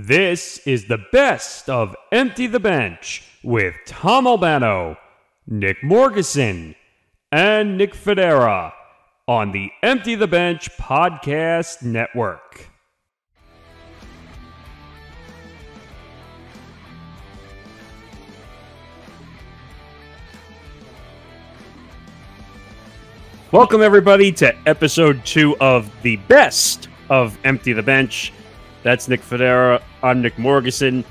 This is the best of Empty the Bench with Tom Albano, Nick Morgasen, and Nick Fodera on the Empty the Bench Podcast Network. Welcome, everybody, to episode 2 of the best of Empty the Bench. That's Nick Fodera. I'm Nick Morgasen.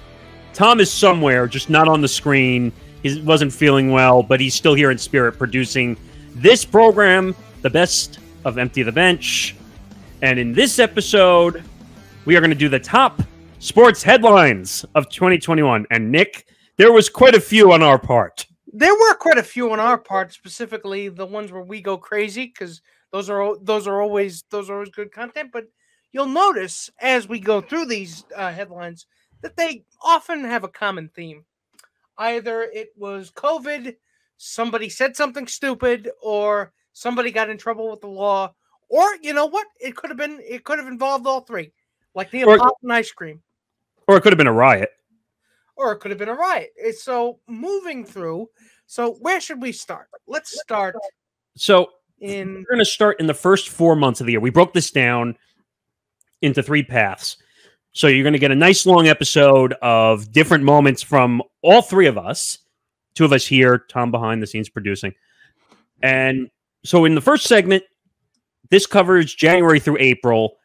Tom is somewhere, just not on the screen. He wasn't feeling well, but he's still here in spirit producing this program, the best of Empty the Bench. And in this episode, we are going to do the top sports headlines of 2021. And Nick, there was quite a few on our part. There were quite a few on our part, specifically the ones where we go crazy, because those are always good content, but you'll notice as we go through these headlines that they often have a common theme. Either it was COVID, somebody said something stupid, or somebody got in trouble with the law, or you know what? It could have involved all three, like the Neapolitan ice cream. Or it could have been a riot. So moving through, so where should we start? Let's start. So we're going to start in the first 4 months of the year. We broke this down into three paths. So you're going to get a nice long episode of different moments from all three of us, two of us here, Tom behind the scenes producing. And so in the first segment, this covers January through April.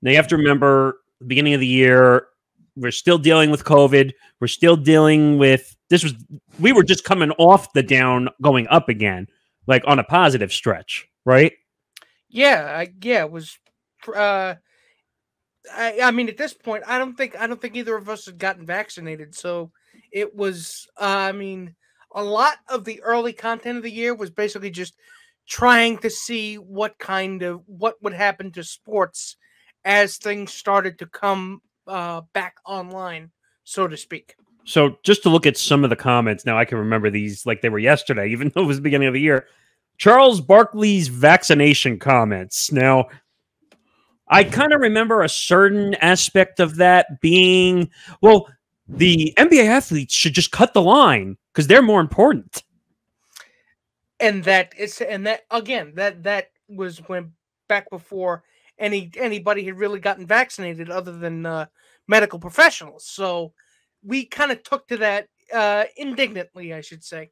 Now you have to remember the beginning of the year, we're still dealing with COVID. We're still dealing with we were just coming off the down, going up again, like on a positive stretch, right? Yeah. It was, I mean, at this point, I don't think either of us had gotten vaccinated. So it was, a lot of the early content of the year was basically just trying to see what would happen to sports as things started to come back online, so to speak. So just to look at some of the comments. Now I can remember these like they were yesterday, even though it was the beginning of the year. Charles Barkley's vaccination comments. Now, I kind of remember a certain aspect of that being, well, the NBA athletes should just cut the line because they're more important. And that was when back before anybody had really gotten vaccinated other than medical professionals. So we kind of took to that indignantly, I should say.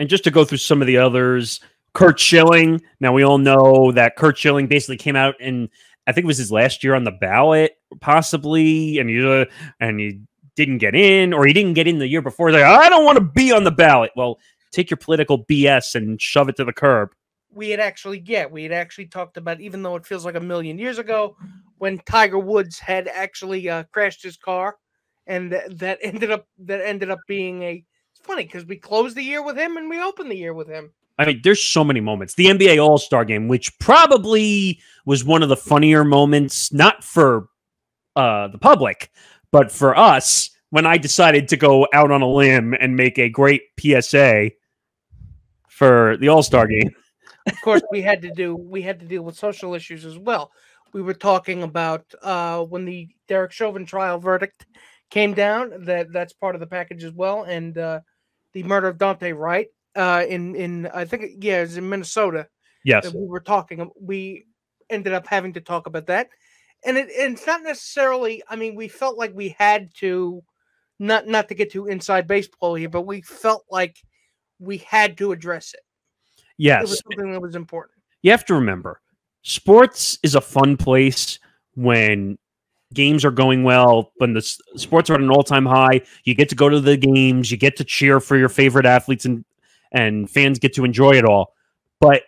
And just to go through some of the others, Curt Schilling. Now, we all know that Curt Schilling basically came out and I think it was his last year on the ballot, possibly, and he didn't get in, or he didn't get in the year before. He's like, I don't want to be on the ballot. Well, take your political BS and shove it to the curb. We had actually talked about, even though it feels like a million years ago, when Tiger Woods had actually crashed his car, and that ended up being a. It's funny because we closed the year with him and we opened the year with him. I mean, there's so many moments. The NBA All-Star Game, which probably was one of the funnier moments, not for the public, but for us, when I decided to go out on a limb and make a great PSA for the All-Star Game. Of course, we had to deal with social issues as well. We were talking about when the Derek Chauvin trial verdict came down. That's part of the package as well, and the murder of Daunte Wright in Minnesota. Yes, that we were talking. We ended up having to talk about that, and it's not necessarily. I mean, we felt like we had to not to get too inside baseball here, but we felt like we had to address it. Yes. It was something that was important. You have to remember, sports is a fun place when games are going well, when the sports are at an all-time high. You get to go to the games. You get to cheer for your favorite athletes, and fans get to enjoy it all. But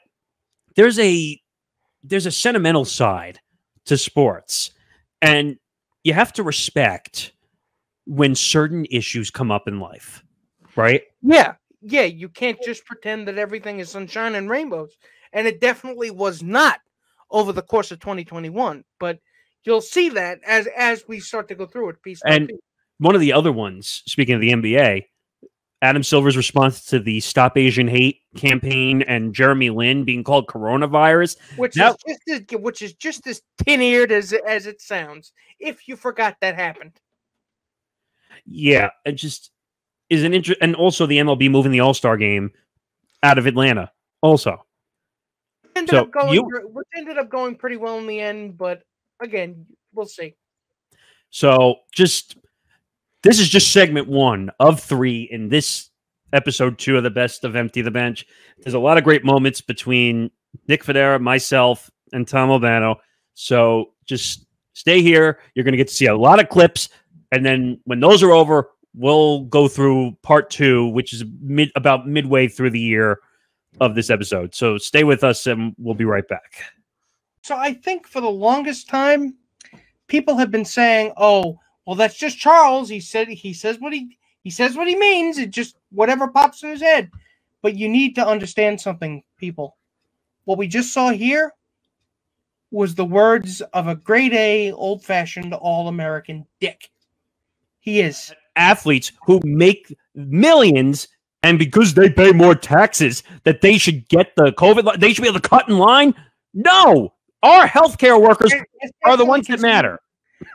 there's a sentimental side to sports, and you have to respect when certain issues come up in life, right? Yeah. Yeah, you can't just pretend that everything is sunshine and rainbows. And it definitely was not over the course of 2021. But you'll see that as we start to go through it. Piece by piece. One of the other ones, speaking of the NBA, Adam Silver's response to the Stop Asian Hate campaign and Jeremy Lin being called coronavirus. Which is just as tin-eared as it sounds, if you forgot that happened. Yeah, it just is an interest. And also the MLB moving the All-Star game out of Atlanta also. Which ended up going pretty well in the end, but again, we'll see. So this is just segment one of three in this episode two of the best of Empty the Bench. There's a lot of great moments between Nick Fodera, myself, and Tom Albano. So just stay here. You're going to get to see a lot of clips. And then when those are over, we'll go through part two, which is about midway through the year of this episode. So stay with us and we'll be right back. So I think for the longest time, people have been saying, oh, well, that's just Charles. He says what he means. It just whatever pops in his head. But you need to understand something, people. What we just saw here was the words of a grade A, old-fashioned, all-American dick. He is. Athletes who make millions, and because they pay more taxes, that they should get the COVID. They should be able to cut in line? No! Our healthcare workers are the ones that matter.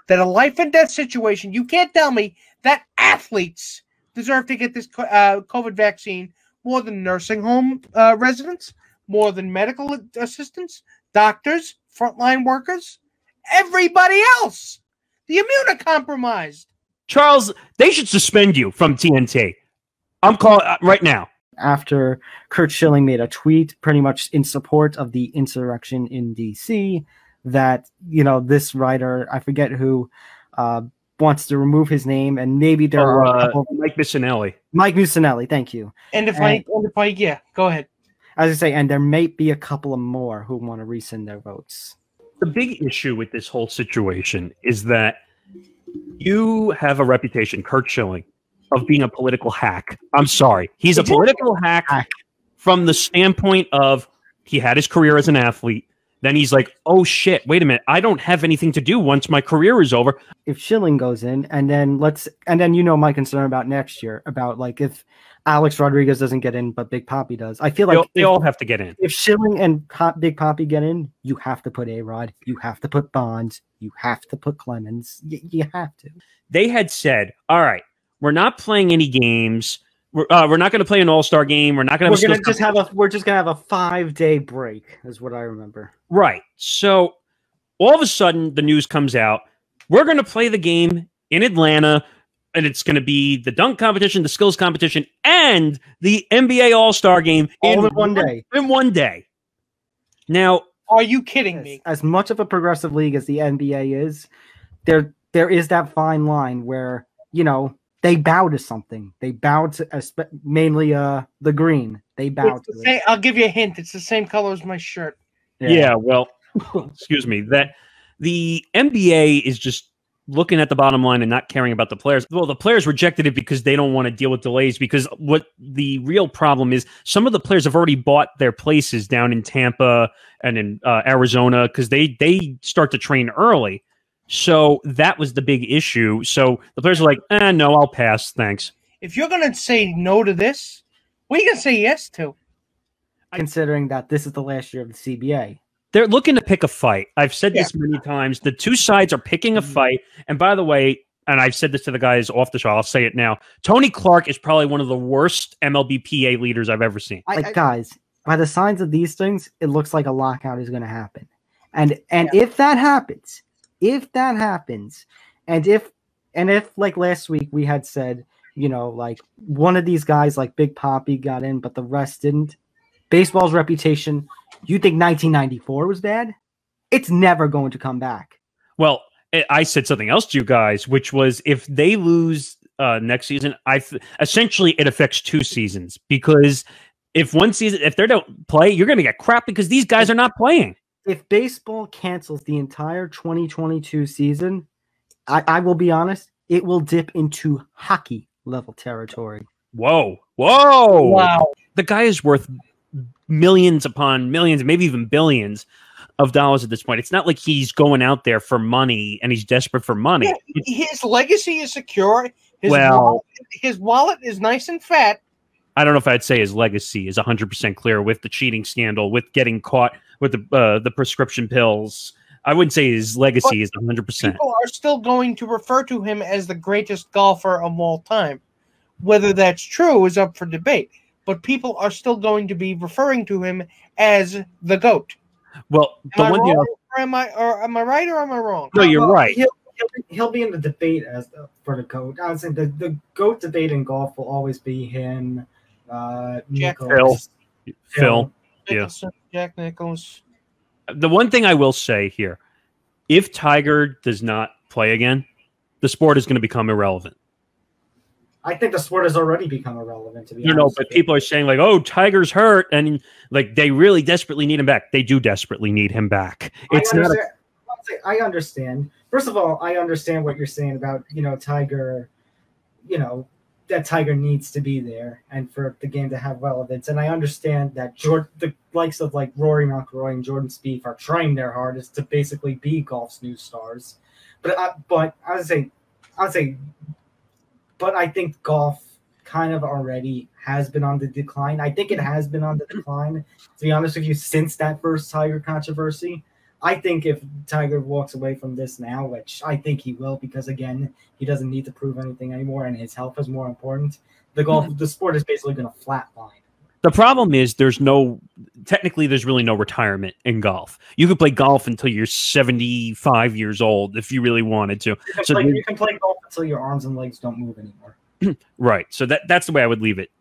That a life and death situation, you can't tell me that athletes deserve to get this COVID vaccine more than nursing home residents, more than medical assistants, doctors, frontline workers, everybody else, the immunocompromised. Charles, they should suspend you from TNT. I'm calling right now. After Curt Schilling made a tweet pretty much in support of the insurrection in D.C., that, you know, this writer, I forget who, wants to remove his name, and maybe there were Mike Missinelli. Mike Missinelli, thank you. Yeah, go ahead. As I say, and there might be a couple of more who want to rescind their votes. The big issue with this whole situation is that you have a reputation, Curt Schilling, of being a political hack. I'm sorry. He's a political hack from the standpoint of he had his career as an athlete. Then he's like, oh, shit, wait a minute. I don't have anything to do once my career is over. If Schilling goes in and then, you know, my concern about next year, about like if Alex Rodriguez doesn't get in, but Big Papi does. I feel like they all have to get in. If Schilling and Big Papi get in, you have to put A-Rod. You have to put Bonds. You have to put Clemens. You have to. They had said, all right, we're not playing any games. We're not going to play an all-star game. We're just going to have a 5-day break, is what I remember. Right. So all of a sudden, the news comes out. We're going to play the game in Atlanta, and it's going to be the dunk competition, the skills competition, and the NBA all-star game all in one day. Now, are you kidding me? As much of a progressive league as the NBA is, there is that fine line where, you know, they bow to something. They bow to mainly the green. They bow to it. I'll give you a hint. It's the same color as my shirt. Yeah well, excuse me. That the NBA is just looking at the bottom line and not caring about the players. Well, the players rejected it because they don't want to deal with delays, because what the real problem is, some of the players have already bought their places down in Tampa and in Arizona because they start to train early. So that was the big issue. So the players are like, no, I'll pass. Thanks. If you're going to say no to this, what are you going to say yes to? Considering that this is the last year of the CBA. They're looking to pick a fight. I've said this many times. The two sides are picking a fight. And by the way, and I've said this to the guys off the show, I'll say it now. Tony Clark is probably one of the worst MLBPA leaders I've ever seen. Guys, by the signs of these things, it looks like a lockout is going to happen. And if that happens... and if like last week we had said, you know, like one of these guys like Big Papi got in, but the rest didn't. Baseball's reputation. You think 1994 was bad? It's never going to come back. Well, I said something else to you guys, which was if they lose next season, essentially it affects two seasons, because if one season, if they don't play, you're going to get crap because these guys are not playing. If baseball cancels the entire 2022 season, I will be honest, it will dip into hockey level territory. Whoa. Wow. The guy is worth millions upon millions, maybe even billions of dollars at this point. It's not like he's going out there for money and he's desperate for money. Yeah, his legacy is secure. His wallet is nice and fat. I don't know if I'd say his legacy is 100% clear with the cheating scandal, with getting caught with the prescription pills, I wouldn't say his legacy is 100%. People are still going to refer to him as the greatest golfer of all time. Whether that's true is up for debate, but people are still going to be referring to him as the GOAT. Well, am I right or am I wrong? No, you're right. He'll be in the debate for the GOAT. I would say the GOAT debate in golf will always be him, Nichols, Phil. Yes, Jack Nicklaus. The one thing I will say here, if Tiger does not play again, the sport is going to become irrelevant. I think the sport has already become irrelevant, to be honest. No, but people are saying, like, oh, Tiger's hurt, and, like, they really desperately need him back. They do desperately need him back. It's not a... I understand. First of all, I understand what you're saying about, Tiger, that Tiger needs to be there and for the game to have relevance. And I understand that the likes of like Rory McIlroy and Jordan Spieth are trying their hardest to basically be golf's new stars. But I think golf kind of already has been on the decline. I think it has been on the decline, to be honest with you, since that first Tiger controversy. I think if Tiger walks away from this now, which I think he will, because again, he doesn't need to prove anything anymore, and his health is more important. The sport is basically going to flatline. The problem is there's really no retirement in golf. You could play golf until you're 75 years old if you really wanted to. You can play golf until your arms and legs don't move anymore. Right. So that's the way I would leave it.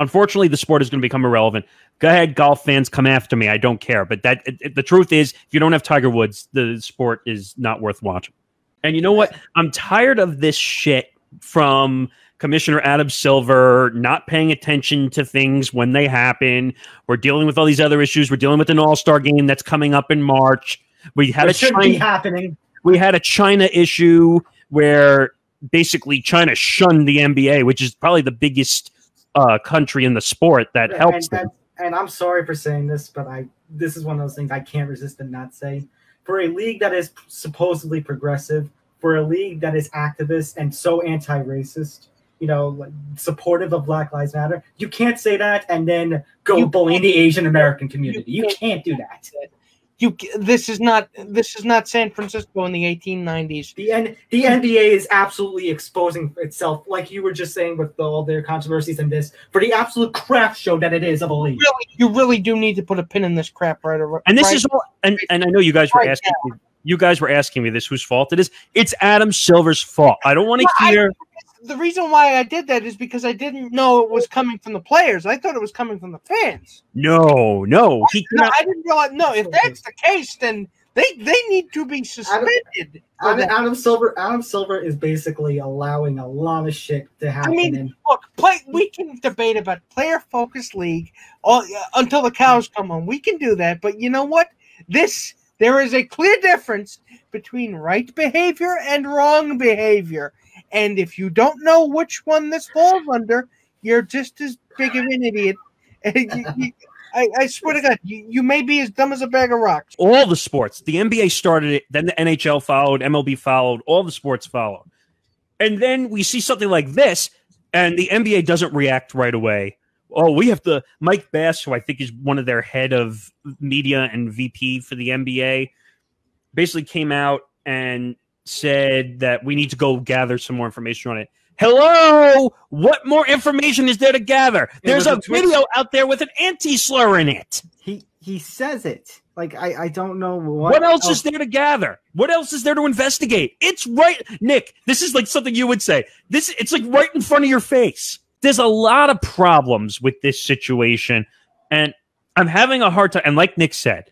Unfortunately, the sport is going to become irrelevant. Go ahead, golf fans, come after me. I don't care. But the truth is, if you don't have Tiger Woods, the sport is not worth watching. And you know what? I'm tired of this shit from Commissioner Adam Silver not paying attention to things when they happen. We're dealing with all these other issues. We're dealing with an all-star game that's coming up in March. We had a China issue where basically China shunned the NBA, which is probably the biggest country in the sport that helps them. And I'm sorry for saying this, but this is one of those things I can't resist and not say. For a league that is supposedly progressive, for a league that is activist and so anti-racist, supportive of Black Lives Matter, you can't say that and then go bully the Asian American community. You can't do that. This is not San Francisco in the 1890s. The NBA is absolutely exposing itself, like you were just saying, with all their controversies and this, for the absolute crap show that it is of a league. You really do need to put a pin in this crap, right? And this is all. And I know you guys were asking. Now. You guys were asking me this. Whose fault it is? It's Adam Silver's fault. I don't want to hear. The reason why I did that is because I didn't know it was coming from the players. I thought it was coming from the fans. No. I didn't realize. No, if that's the case, then they need to be suspended. Adam Silver is basically allowing a lot of shit to happen. I mean, look, we can debate about player-focused league until the cows come home. We can do that. But you know what? There is a clear difference between right behavior and wrong behavior. And if you don't know which one this falls under, you're just as big of an idiot. I swear to God, you may be as dumb as a bag of rocks. All the sports. The NBA started it. Then the NHL followed. MLB followed. All the sports followed. And then we see something like this, and the NBA doesn't react right away. Oh, we have to – Mike Bass, who I think is one of their head of media and VP for the NBA, basically came out and – said that we need to go gather some more information on it. Hello? What more information is there to gather? There's a video out there with an anti-slur in it. He says it. Like, I don't know what else is there to gather? What else is there to investigate? It's right, Nick, this is like something you would say. It's like right in front of your face. There's a lot of problems with this situation, and I'm having a hard time. And like Nick said,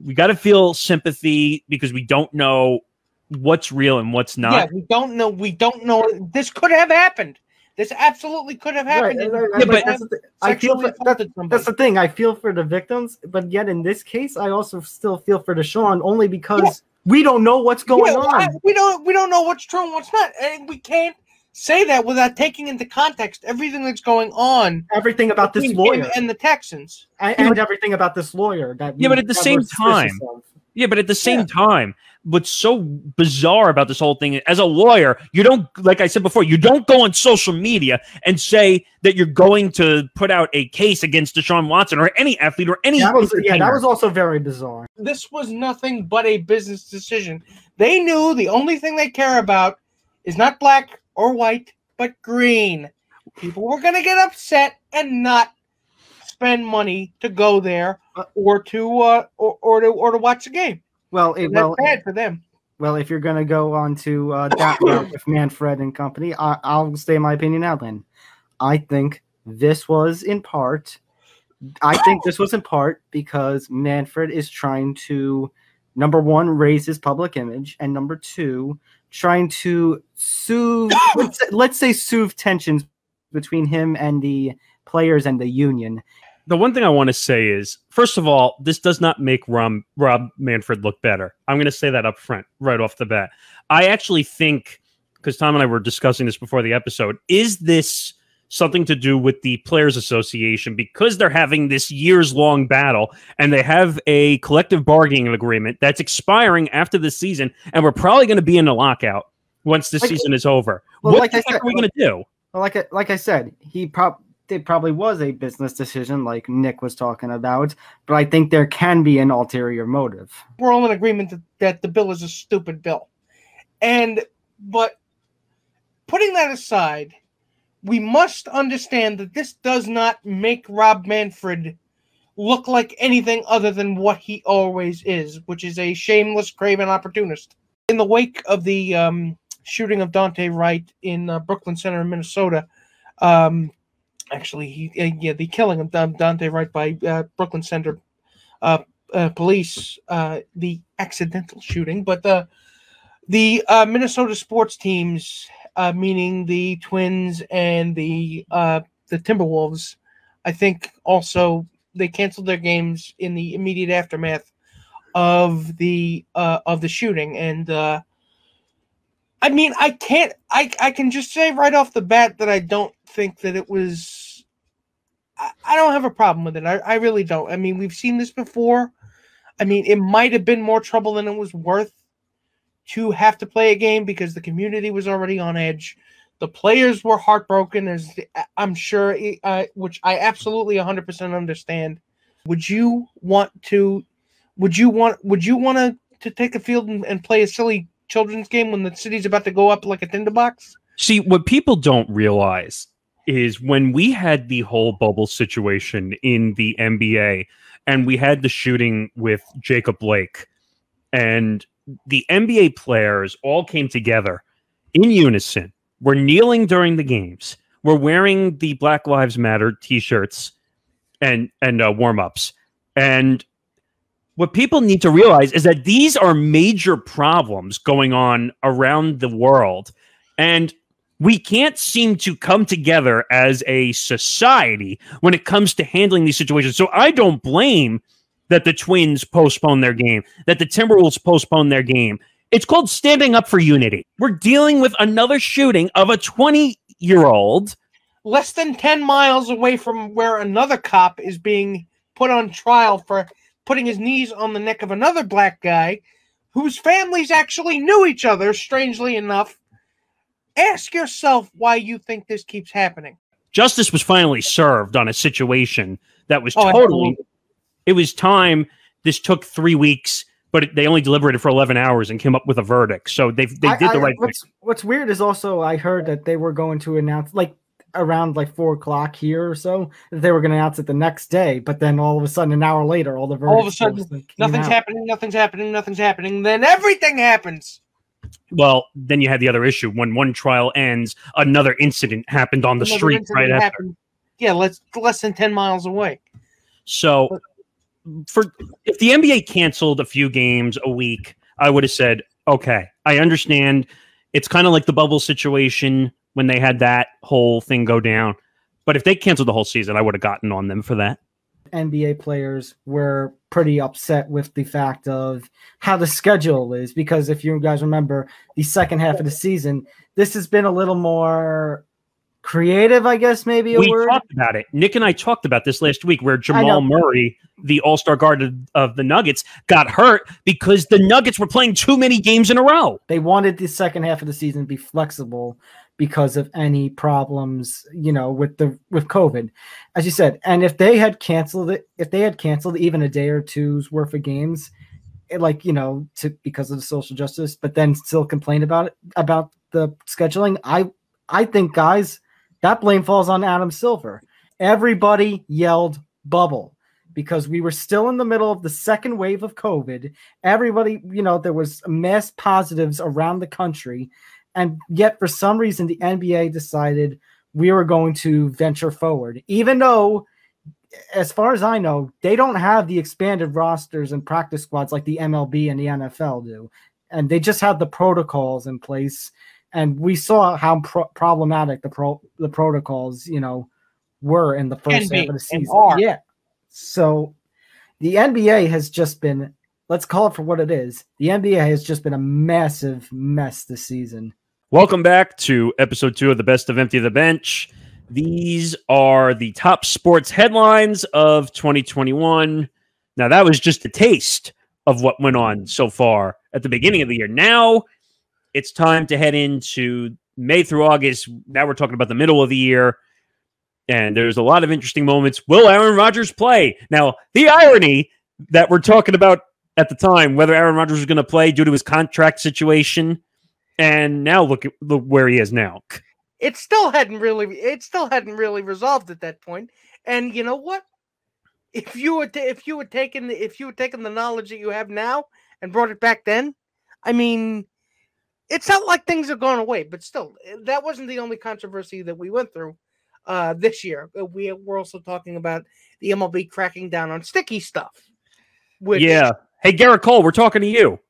we got to feel sympathy because we don't know what's real and what's not. Yeah, we don't know. This could have happened. This absolutely could have happened. Right. Yeah, but that's the thing. I feel for the victims, but yet in this case, I also still feel for Deshaun only because we don't know what's going on. We don't know what's true and what's not, and we can't say that without taking into context everything that's going on, everything about this lawyer and the Texans, and everything about this lawyer. But at the same time. what's so bizarre about this whole thing, as a lawyer, you don't, like I said before, you don't go on social media and say that you're going to put out a case against Deshaun Watson or any athlete or any. That was also very bizarre. This was nothing but a business decision. They knew the only thing they care about is not black or white, but green. People were going to get upset and not spend money to go there or to watch the game. Well, it was bad for them. Well, if you're going to go on to that route with Manfred and company, I'll say my opinion now then. I think this was in part because Manfred is trying to, number one, raise his public image, and number two, trying to soothe let's say soothe tensions between him and the players and the union. The one thing I want to say is, first of all, this does not make Rob Manfred look better. I'm going to say that up front, right off the bat. I actually think, because Tom and I were discussing this before the episode, is this something to do with the Players Association? Because they're having this years-long battle, and they have a collective bargaining agreement that's expiring after the season, and we're probably going to be in a lockout once the season is over. Well, what the heck are we going to do? Well, like I said, it probably was a business decision like Nick was talking about, but I think there can be an ulterior motive. We're all in agreement that the bill is a stupid bill. But putting that aside, we must understand that this does not make Rob Manfred look like anything other than what he always is, which is a shameless, craven opportunist. In the wake of the shooting of Daunte Wright in Brooklyn Center in Minnesota, the killing of Daunte Wright by Brooklyn Center police, the accidental shooting. But the Minnesota sports teams, meaning the Twins and the Timberwolves, I think also they canceled their games in the immediate aftermath of the shooting. And I mean, I can just say right off the bat that I don't think that it was, I don't have a problem with it. I really don't. I mean, we've seen this before. I mean, it might have been more trouble than it was worth to have to play a game because the community was already on edge. The players were heartbroken, as I'm sure, which I absolutely 100% understand. Would you want to take a field and play a silly children's game when the city's about to go up like a tinderbox? See, what people don't realize is when we had the whole bubble situation in the NBA and we had the shooting with Jacob Blake, and the NBA players all came together in unison, were kneeling during the games, were wearing the Black Lives Matter t-shirts and warm-ups. And what people need to realize is that these are major problems going on around the world, and we can't seem to come together as a society when it comes to handling these situations. So I don't blame that the Twins postponed their game, that the Timberwolves postponed their game. It's called standing up for unity. We're dealing with another shooting of a 20-year-old. Less than 10 miles away from where another cop is being put on trial for putting his knees on the neck of another black guy whose families actually knew each other, strangely enough. Ask yourself why you think this keeps happening. Justice was finally served on a situation that was it was time. This took 3 weeks, but they only deliberated for 11 hours and came up with a verdict. So they did the right thing. What's weird is also I heard that they were going to announce, like, around like 4 o'clock here or so, they were going to announce it the next day, but then all of a sudden, an hour later, all of a sudden, nothing's happening. Then everything happens. Well, then you had the other issue. When one trial ends, another incident happened on the street right after. Yeah, less than 10 miles away. So if the NBA canceled a few games a week, I would have said, okay, I understand. It's kind of like the bubble situation when they had that whole thing go down. But if they canceled the whole season, I would have gotten on them for that. NBA players were pretty upset with the fact of how the schedule is, because if you guys remember the second half of the season, this has been a little more creative, I guess, maybe a word. We talked about it. Nick and I talked about this last week where Jamal Murray, the all-star guard of the Nuggets, got hurt because the Nuggets were playing too many games in a row. They wanted the second half of the season to be flexible because of any problems, you know, with COVID, as you said. And if they had canceled it, if they had canceled even a day or two's worth of games, like, you know, because of the social justice, but then still complain about the scheduling, I think, guys, that blame falls on Adam Silver. Everybody yelled bubble because we were still in the middle of the second wave of COVID. Everybody, you know, there was mass positives around the country. And yet, for some reason, the NBA decided we were going to venture forward, even though, as far as I know, they don't have the expanded rosters and practice squads like the MLB and the NFL do. And they just have the protocols in place. And we saw how problematic the protocols, you know, were in the first half of the season. Yeah. So the NBA has just been, let's call it for what it is, the NBA has just been a massive mess this season. Welcome back to episode 2 of the Best of Empty the Bench. These are the top sports headlines of 2021. Now, that was just a taste of what went on so far at the beginning of the year. Now, it's time to head into May through August. Now we're talking about the middle of the year, and there's a lot of interesting moments. Will Aaron Rodgers play? Now, the irony that we're talking about at the time, whether Aaron Rodgers was going to play due to his contract situation, and now look where he is now. It still hadn't really resolved at that point. And you know what? If you had taken the knowledge that you have now and brought it back then, I mean, it's not like things have gone away. But still, that wasn't the only controversy that we went through this year. We're also talking about the MLB cracking down on sticky stuff. Which, yeah. Hey, Garrett Cole, we're talking to you.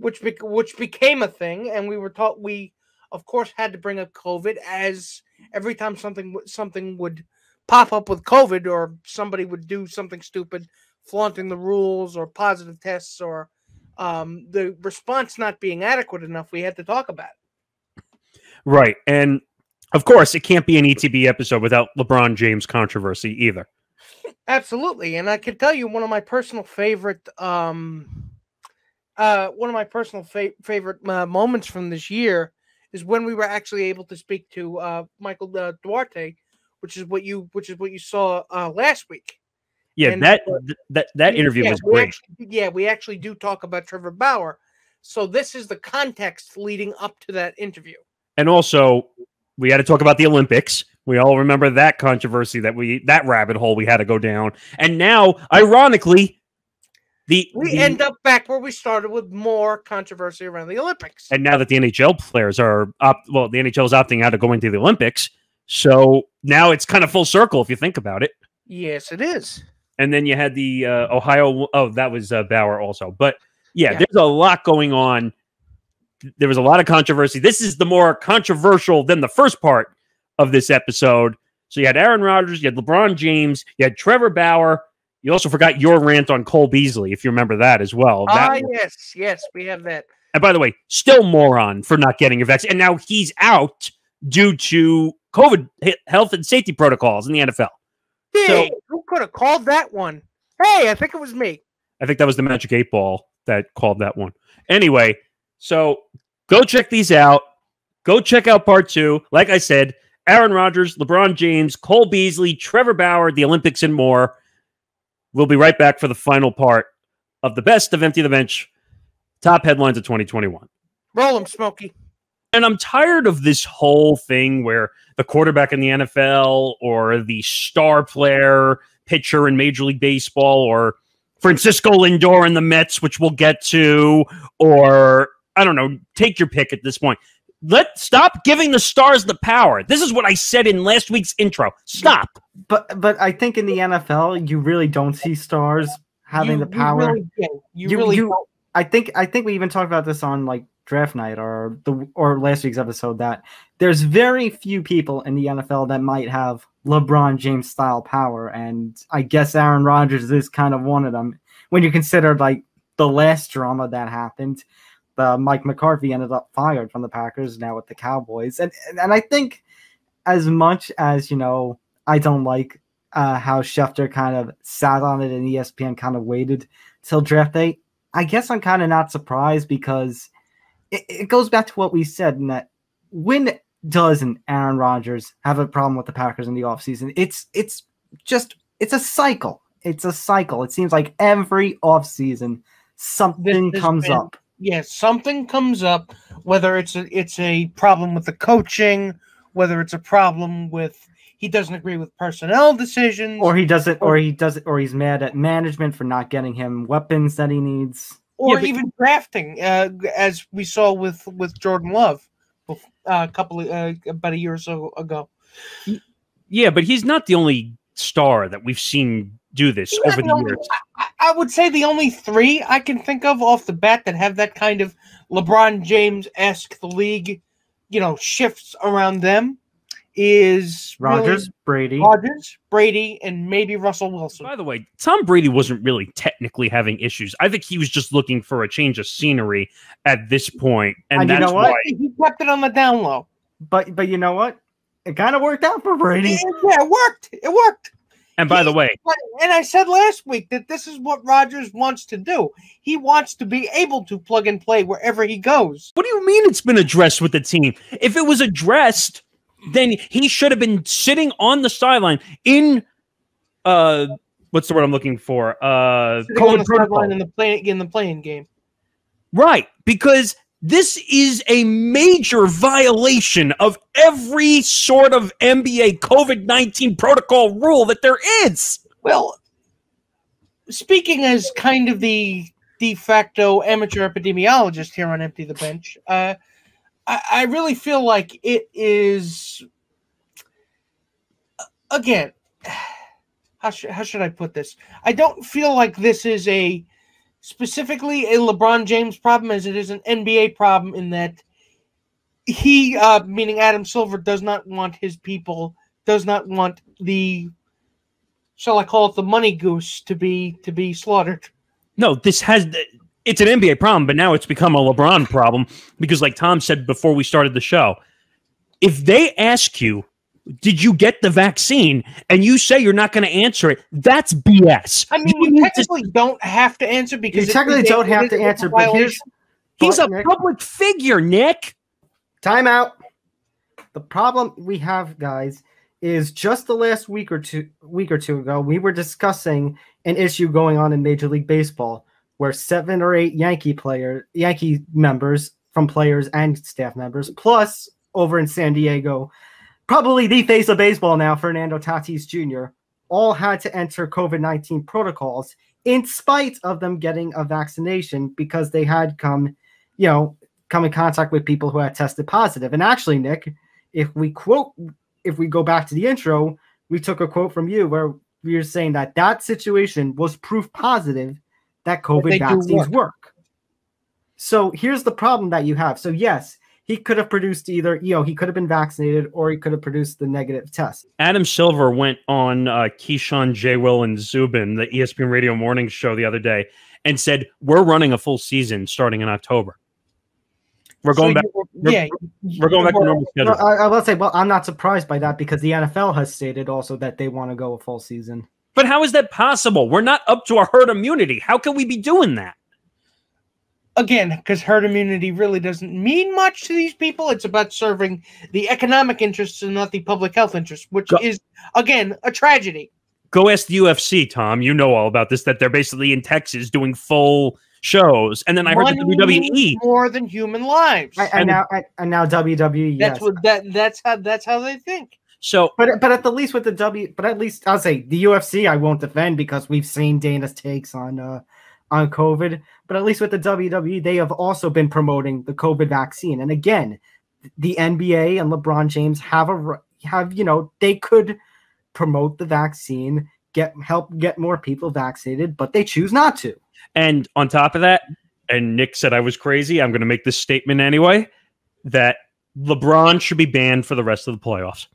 Which became a thing, and we of course had to bring up COVID, as every time something would pop up with COVID, or somebody would do something stupid, flaunting the rules or positive tests or the response not being adequate enough, we had to talk about it. Right, and of course it can't be an ETB episode without LeBron James controversy either. Absolutely, and I can tell you one of my personal favorite moments from this year is when we were actually able to speak to Michael Duarte, which is what you saw last week. Yeah, and that interview was great. We actually do talk about Trevor Bauer, so this is the context leading up to that interview. And also, we had to talk about the Olympics. We all remember that controversy, that rabbit hole we had to go down. And now, ironically, we end up back where we started with more controversy around the Olympics. And now that the NHL players are the NHL is opting out of going to the Olympics. So now it's kind of full circle if you think about it. Yes, it is. And then you had the Ohio. Oh, that was Bauer also. But yeah, there's a lot going on. There was a lot of controversy. This is the more controversial than the first part of this episode. So you had Aaron Rodgers, you had LeBron James, you had Trevor Bauer. You also forgot your rant on Cole Beasley, if you remember that as well. Yes, we have that. And by the way, still moron for not getting a vaccine. And now he's out due to COVID health and safety protocols in the NFL. Hey, so, who could have called that one? Hey, I think it was me. I think that was the Magic 8 Ball that called that one. Anyway, so go check these out. Go check out part 2. Like I said, Aaron Rodgers, LeBron James, Cole Beasley, Trevor Bauer, the Olympics, and more. We'll be right back for the final part of the Best of Empty the Bench, top headlines of 2021. Roll 'em, Smokey. And I'm tired of this whole thing where the quarterback in the NFL or the star player pitcher in Major League Baseball or Francisco Lindor in the Mets, which we'll get to, or, I don't know, take your pick at this point. Stop giving the stars the power. This is what I said in last week's intro. Stop. But I think in the NFL, you really don't see stars having the power. You really don't. I think we even talked about this on like draft night or last week's episode, that there's very few people in the NFL that might have LeBron James style power, and I guess Aaron Rodgers is kind of one of them. When you consider like the last drama that happened. Mike McCarthy ended up fired from the Packers, now with the Cowboys. And I think as much as, you know, I don't like how Schefter kind of sat on it and ESPN kind of waited till draft day, I guess I'm kind of not surprised, because it goes back to what we said, in that when doesn't Aaron Rodgers have a problem with the Packers in the offseason? It's a cycle. It's a cycle. It seems like every offseason something comes up. Yeah, something comes up, whether it's a problem with the coaching, whether it's a problem with he doesn't agree with personnel decisions, or he's mad at management for not getting him weapons that he needs, or even drafting, as we saw with Jordan Love about a year or so ago. Yeah, but he's not the only star that we've seen do this over the years. I would say the only three I can think of off the bat that have that kind of LeBron James-esque, the league, you know, shifts around them is Rodgers, Brady, and maybe Russell Wilson. By the way, Tom Brady wasn't really technically having issues. I think he was just looking for a change of scenery at this point, and that's why he kept it on the down low. But you know what? It kind of worked out for Brady. Yeah, it worked. It worked. And by the way, and I said last week that this is what Rodgers wants to do. He wants to be able to plug and play wherever he goes. What do you mean it's been addressed with the team? If it was addressed, then he should have been sitting on the sideline in what's the word I'm looking for? COVID protocol in the playing game. Right, because this is a major violation of every sort of NBA COVID-19 protocol rule that there is. Well, speaking as kind of the de facto amateur epidemiologist here on Empty the Bench, I really feel like it is, again, how should I put this? I don't feel like this is specifically a LeBron James problem as it is an NBA problem, in that he, meaning Adam Silver, does not want his people, does not want the, shall I call it, the money goose to be slaughtered. No, it's an NBA problem, but now it's become a LeBron problem because, like Tom said before we started the show, if they ask you, did you get the vaccine, and you say you're not going to answer it, that's BS. I mean, you technically don't have to answer, because you technically don't have to answer, but he's a public figure, Nick. Time out. The problem we have, guys, is just the last week or two ago, we were discussing an issue going on in Major League Baseball where 7 or 8 Yankee members, from players and staff members, plus over in San Diego, probably the face of baseball now, Fernando Tatis Jr., all had to enter COVID-19 protocols in spite of them getting a vaccination, because they had come in contact with people who had tested positive. And actually, Nick, if we go back to the intro, we took a quote from you where we were saying that situation was proof positive that COVID vaccines work. So here's the problem that you have. So yes, he could have produced either, he could have been vaccinated, or he could have produced the negative test. Adam Silver went on Keyshawn, J. Will, and Zubin, the ESPN Radio Morning Show, the other day, and said, "We're running a full season starting in October. We're going back. We're going back to normal schedule." I will say, I'm not surprised by that, because the NFL has stated also that they want to go a full season. But how is that possible? We're not up to our herd immunity. How can we be doing that? Again, because herd immunity really doesn't mean much to these people. It's about serving the economic interests and not the public health interests, which is, again, a tragedy. Go ask the UFC, Tom. You know all about this, that they're basically in Texas doing full shows. And then I heard the WWE. More than human lives. And now WWE. That's what that's how they think. So, but at the least with the I'll say the UFC I won't defend, because we've seen Dana's takes on COVID, but at least with the WWE, they have also been promoting the COVID vaccine. And again, the NBA and LeBron James have they could promote the vaccine, help get more people vaccinated, but they choose not to. And on top of that, and Nick said I was crazy, I'm going to make this statement anyway, that LeBron should be banned for the rest of the playoffs.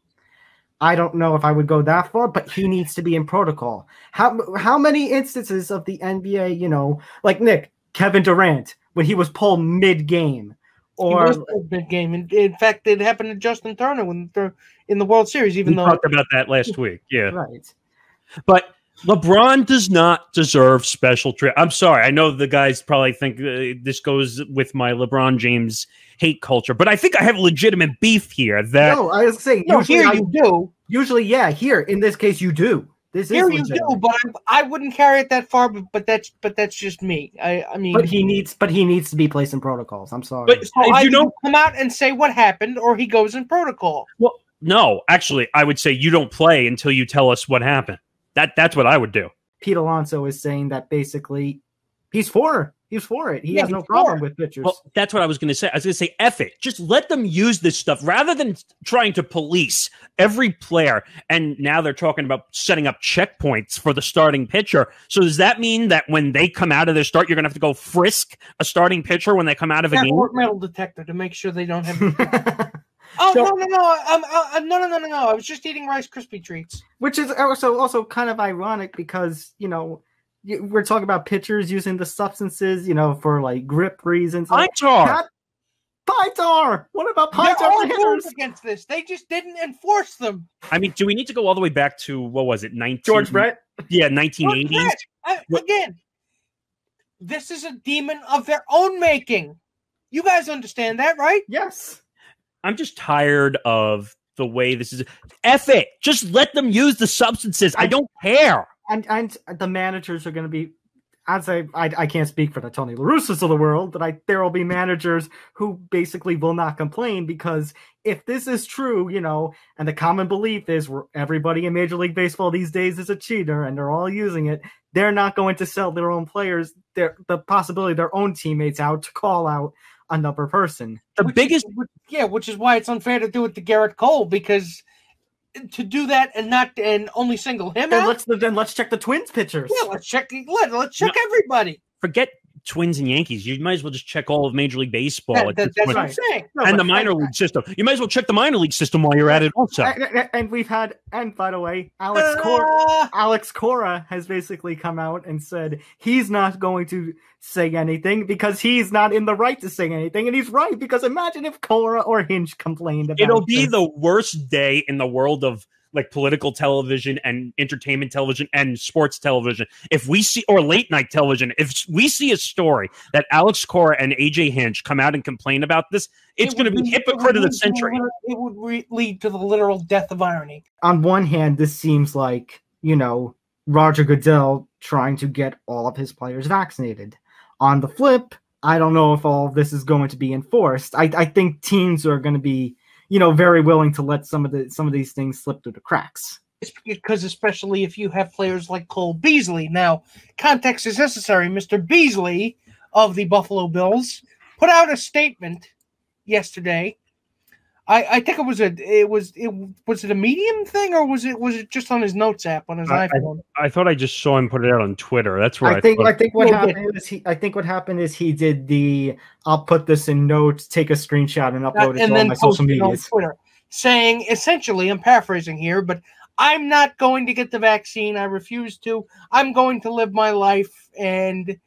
I don't know if I would go that far, but he needs to be in protocol. How many instances of the NBA, like Nick, Kevin Durant, when he was pulled mid-game, Or he was a big game. In fact, it happened to Justin Turner when they're in the World Series. Even though we talked about that last week, yeah, right. But LeBron does not deserve special treatment. I'm sorry. I know the guys probably think this goes with my LeBron James hate culture, but I think I have legitimate beef here. That no, I was saying no, usually here you do. Usually, yeah, here in this case you do. This here is you do, but I wouldn't carry it that far. But that's just me. I mean, but he needs to be placed in protocols. I'm sorry. But so if you don't come out and say what happened, or he goes in protocol. Well, no, actually, I would say you don't play until you tell us what happened. That's what I would do. Pete Alonso is saying that basically he's for it. He has no problem with pitchers. Well, that's what I was going to say. I was going to say, F it. Just let them use this stuff rather than trying to police every player. And now they're talking about setting up checkpoints for the starting pitcher. So does that mean that when they come out of their start, you're going to have to go frisk a starting pitcher when they come out of a game? Metal detector to make sure they don't have... Oh, so, no! I was just eating Rice Krispie treats, which is also kind of ironic because we're talking about pitchers using the substances, for like grip reasons. Pie tar. What about pie tar hitters against this? They just didn't enforce them. I mean, do we need to go all the way back to what was it? George Brett. Yeah, 1980s. Again, this is a demon of their own making. You guys understand that, right? Yes. I'm just tired of the way this is. F it. Just let them use the substances. I don't care. And the managers are going to be, I'd say, I can't speak for the Tony La Russas of the world, but there will be managers who basically will not complain because if this is true, and the common belief is everybody in Major League Baseball these days is a cheater and they're all using it, they're not going to sell their own players, the possibility their own teammates out to call out another person. Which is why it's unfair to do it to Garrett Cole because to do that and only single him out. Let's check the Twins pitchers. Yeah, let's check everybody. Forget Twins and Yankees. You might as well just check all of Major League Baseball. That's what I'm saying. No, and the minor league system. You might as well check the minor league system while you're at it also. And we've had, and by the way, Alex Cora has basically come out and said he's not going to say anything because he's not in the right to say anything. And he's right because imagine if Cora or Hinch complained about it. It'll be the worst day in the world of like political television and entertainment television and sports television. If we see, or late night television, if we see a story that Alex Cora and AJ Hinch come out and complain about this, it's going to be hypocrite of the century. It would lead to the literal death of irony. On one hand, this seems like, Roger Goodell trying to get all of his players vaccinated. On the flip, I don't know if all of this is going to be enforced. I think teams are going to be very willing to let some of these things slip through the cracks. It's because especially if you have players like Cole Beasley. Now, context is necessary. Mr. Beasley of the Buffalo Bills put out a statement yesterday. I think it was it a Medium thing or was it just on his notes app on his iPhone? I thought I just saw him put it out on Twitter. That's where I think what happened is he did the I'll put this in notes, take a screenshot and upload it to all my social media, saying essentially, I'm paraphrasing here, but I'm not going to get the vaccine. I refuse to. I'm going to live my life and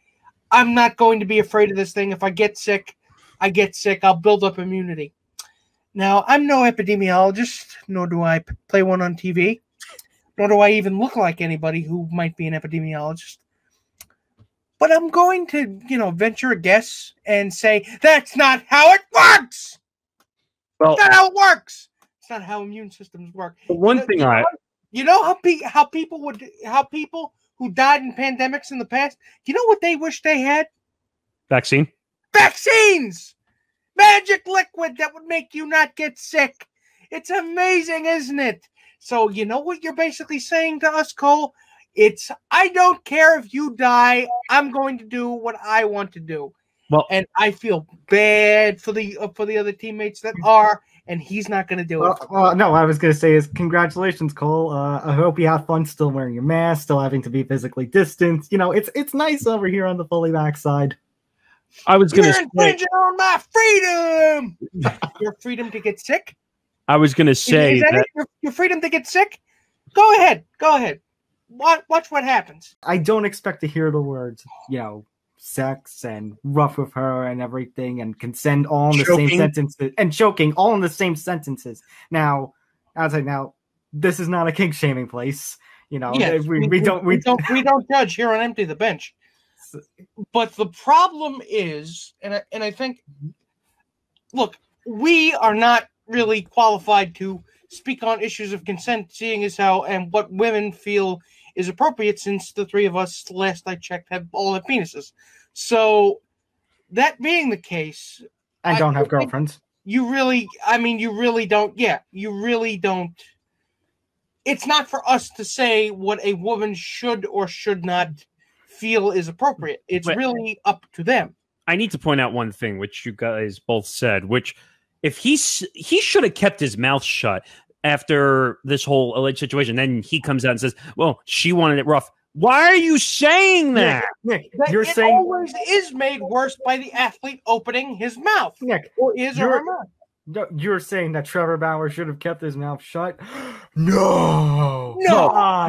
I'm not going to be afraid of this thing. If I get sick, I get sick. I'll build up immunity. Now, I'm no epidemiologist, nor do I play one on TV, nor do I even look like anybody who might be an epidemiologist. But I'm going to, venture a guess and say, that's not how it works! Well, that's not how it works! It's not how immune systems work. The one thing I... You know how people who died in pandemics in the past, you know what they wish they had? Vaccines! Magic liquid that would make you not get sick. It's amazing, isn't it? So you know what you're basically saying to us, Cole? It's, I don't care if you die. I'm going to do what I want to do. Well, and I feel bad for the other teammates that are, and he's not going to do it. No, I was going to say is congratulations, Cole. I hope you have fun still wearing your mask, still having to be physically distanced. It's nice over here on the fully vax side. I was going to infringe on my freedom. Your freedom to get sick. I was going to say that your freedom to get sick. Go ahead. Watch what happens. I don't expect to hear the words, sex and rough with her and everything, and consent all in the same sentences, and choking all in the same sentences. Now, I was like, now this is not a kink shaming place, you know. Yes, we don't judge here on Empty the Bench. But the problem is, and I think, look, we are not really qualified to speak on issues of consent, seeing as how and what women feel is appropriate, since the three of us, last I checked, have all have penises. So that being the case, I don't have girlfriends. You really don't. It's not for us to say what a woman should or should not feel is appropriate. It's really up to them. I need to point out one thing, which you guys both said, which if he should have kept his mouth shut after this whole alleged situation. Then he comes out and says, well, she wanted it rough. Why are you saying that? Nick, Nick, you're saying it always is made worse by the athlete opening his mouth. Nick, or is or her mouth. You're saying that Trevor Bauer should have kept his mouth shut? No.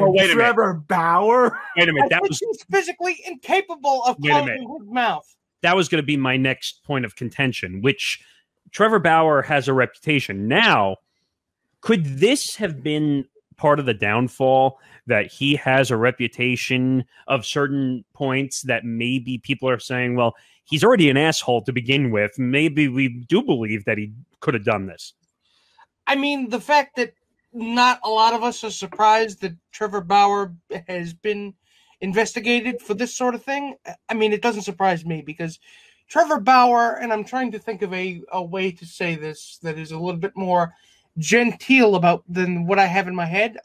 Wait Trevor Bauer? Wait a minute. That was physically incapable of closing his mouth. That was going to be my next point of contention, which Trevor Bauer has a reputation. Now, could this have been part of the downfall, that he has a reputation of certain points that maybe people are saying, well, he's already an asshole to begin with. Maybe we do believe that he could have done this. I mean, the fact that not a lot of us are surprised that Trevor Bauer has been investigated for this sort of thing. I mean, it doesn't surprise me, because Trevor Bauer, and I'm trying to think of a way to say this that is a little bit more genteel about than what I have in my head.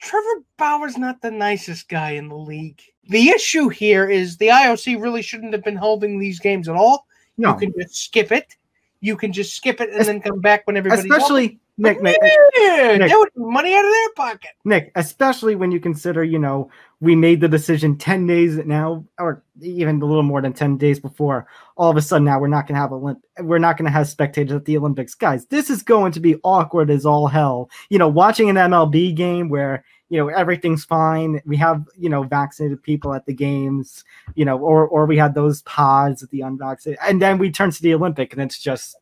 Trevor Bauer's not the nicest guy in the league. The issue here is the IOC really shouldn't have been holding these games at all. No. You can just skip it. And then come back when everybody's especially Nick. That would be money out of their pocket. Nick, especially when you consider, you know, we made the decision 10 days now, or even a little more than 10 days before. All of a sudden now we're not going to have spectators at the Olympics. Guys, this is going to be awkward as all hell. You know, watching an MLB game where, you know, everything's fine. We have, you know, vaccinated people at the games, you know, or we had those pods at the unvaccinated. And then we turn to the Olympic and it's just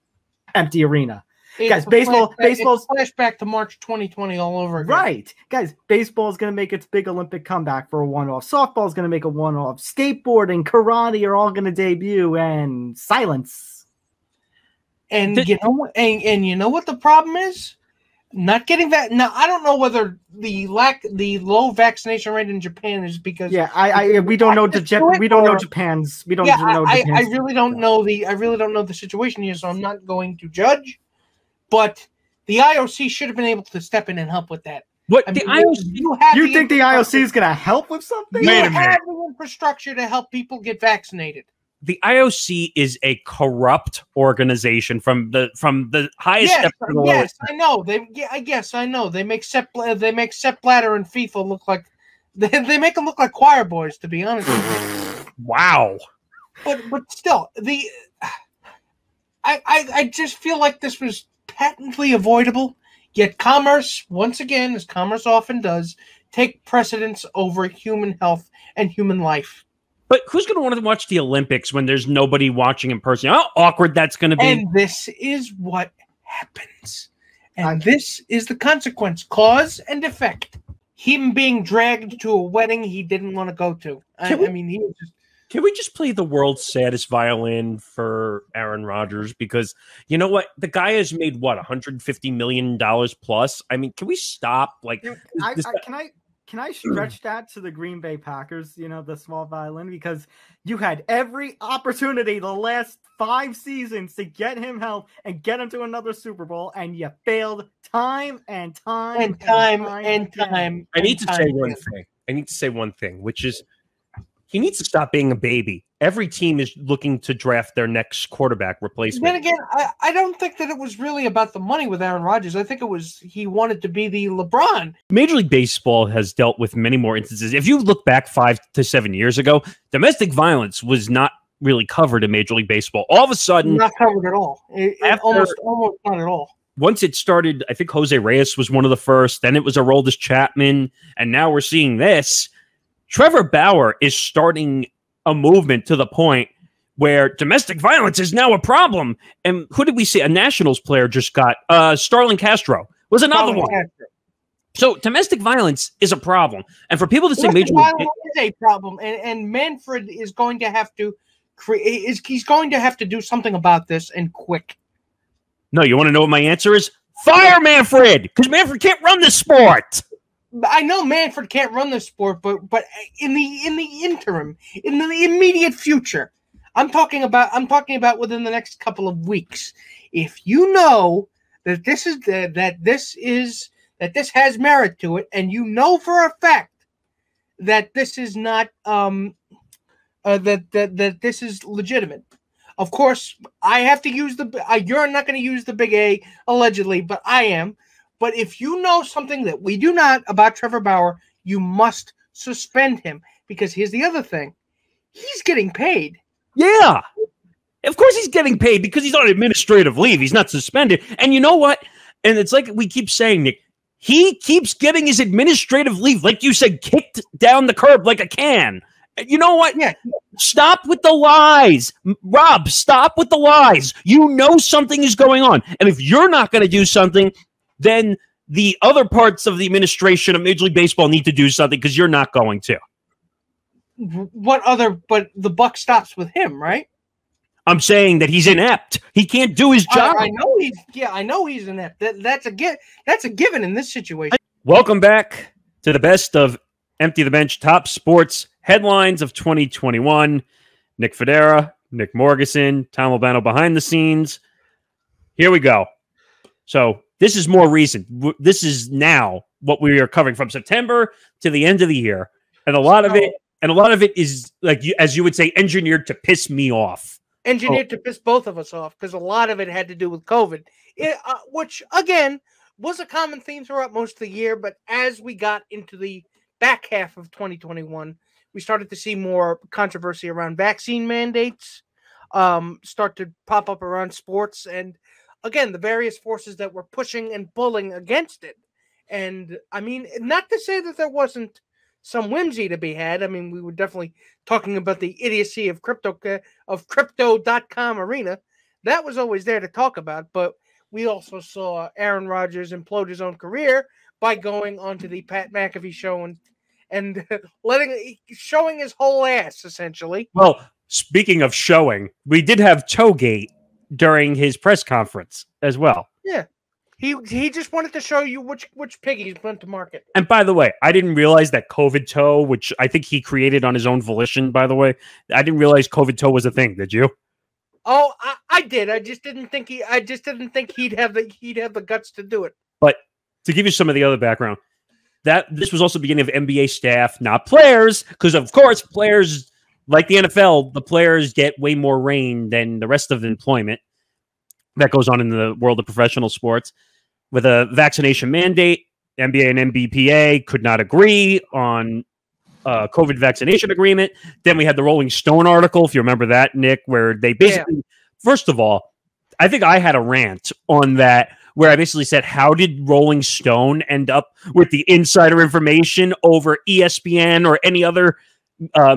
empty arena. Guys, baseball's flashback to March 2020 all over again. Right. Guys, baseball is going to make its big Olympic comeback for a one-off. Softball is going to make a one-off. Skateboarding, karate are all going to debut, and silence. And you know what the problem is? Not getting that. Now, I don't know whether the low vaccination rate in Japan is because we don't know Japan's. I really don't know the situation here, so I'm not going to judge. But the IOC should have been able to step in and help with that. What I mean, you think the IOC is going to help with something? Wait a minute. The infrastructure to help people get vaccinated. The IOC is a corrupt organization from the highest step to the lowest. Yes, I know. They make Sepp Blatter and FIFA look like they make them look like choir boys, to be honest with you. Wow. But still, I just feel like this was patently avoidable, yet commerce, once again, as commerce often does, take precedence over human health and human life. But who's going to want to watch the Olympics when there's nobody watching in person? How awkward that's going to be. And this is what happens. And this is the consequence, cause and effect. Him being dragged to a wedding he didn't want to go to. Can we just play the world's saddest violin for Aaron Rodgers? Because you know what? The guy has made, $150 million plus? I mean, can we stop? Like, can I stretch that to the Green Bay Packers, you know, the small violin? Because you had every opportunity the last 5 seasons to get him help and get him to another Super Bowl, and you failed time and time. I need to say one thing, which is, he needs to stop being a baby. Every team is looking to draft their next quarterback replacement. Then again, I don't think that it was really about the money with Aaron Rodgers. I think it was he wanted to be the LeBron. Major League Baseball has dealt with many more instances. If you look back 5 to 7 years ago, domestic violence was not really covered in Major League Baseball. All of a sudden... Not covered at all. Almost not at all. Once it started, I think Jose Reyes was one of the first. Then it was Aroldis Chapman. And now we're seeing this. Trevor Bauer is starting a movement to the point where domestic violence is now a problem. And who did we see? A Nationals player just got Starlin Castro was another one. So domestic violence is a problem. And for people to say major violence is a problem, and Manfred is going to have to he's going to have to do something about this, and quick. No, you want to know what my answer is? Fire Manfred, because Manfred can't run this sport. I know Manfred can't run this sport, but in the interim, in the immediate future, I'm talking about within the next couple of weeks. If you know that this has merit to it, and you know for a fact that this is not that this is legitimate. Of course, I have to use you're not going to use the big A allegedly, but I am. But if you know something that we do not about Trevor Bauer, you must suspend him, because here's the other thing: he's getting paid. Yeah, of course he's getting paid, because he's on administrative leave. He's not suspended, and you know what? And it's like we keep saying, Nick. He keeps getting his administrative leave, like you said, kicked down the curb like a can. You know what? Yeah. Stop with the lies. Rob, stop with the lies. You know something is going on. And if you're not going to do something, then the other parts of the administration of Major League Baseball need to do something, because you're not going to. But the buck stops with him, right? I'm saying that he's inept. He can't do his job. I know he's inept. That's a given in this situation. Welcome back to the best of Empty the Bench, top sports headlines of 2021. Nick Fodera, Nick Morgasen, Tom Albano behind the scenes. Here we go. So this is more recent. This is now what we are covering from September to the end of the year, and a lot of it is, like, as you would say, engineered to piss me off. Engineered to piss both of us off, because a lot of it had to do with COVID, which, again, was a common theme throughout most of the year. But as we got into the back half of 2021, we started to see more controversy around vaccine mandates start to pop up around sports. And, again, the various forces that were pushing and pulling against it. And, I mean, not to say that there wasn't some whimsy to be had. I mean, we were definitely talking about the idiocy of Crypto.com arena. That was always there to talk about, but we also saw Aaron Rodgers implode his own career by going onto the Pat McAfee show and showing his whole ass, essentially. Well, speaking of showing, we did have Togate during his press conference as well. Yeah. He just wanted to show you which piggies went to market. And by the way, I didn't realize that COVID toe, which I think he created on his own volition, by the way. I didn't realize COVID toe was a thing, did you? Oh, I did. I just didn't think he'd have the guts to do it. But to give you some of the other background, that this was also the beginning of NBA staff, not players, because of course players, like the NFL, the players get way more reign than the rest of the employment that goes on in the world of professional sports. With a vaccination mandate, NBA and NBPA could not agree on a COVID vaccination agreement. Then we had the Rolling Stone article, if you remember that, Nick, where they basically, first of all, I think I had a rant on that where I basically said, how did Rolling Stone end up with the insider information over ESPN or any other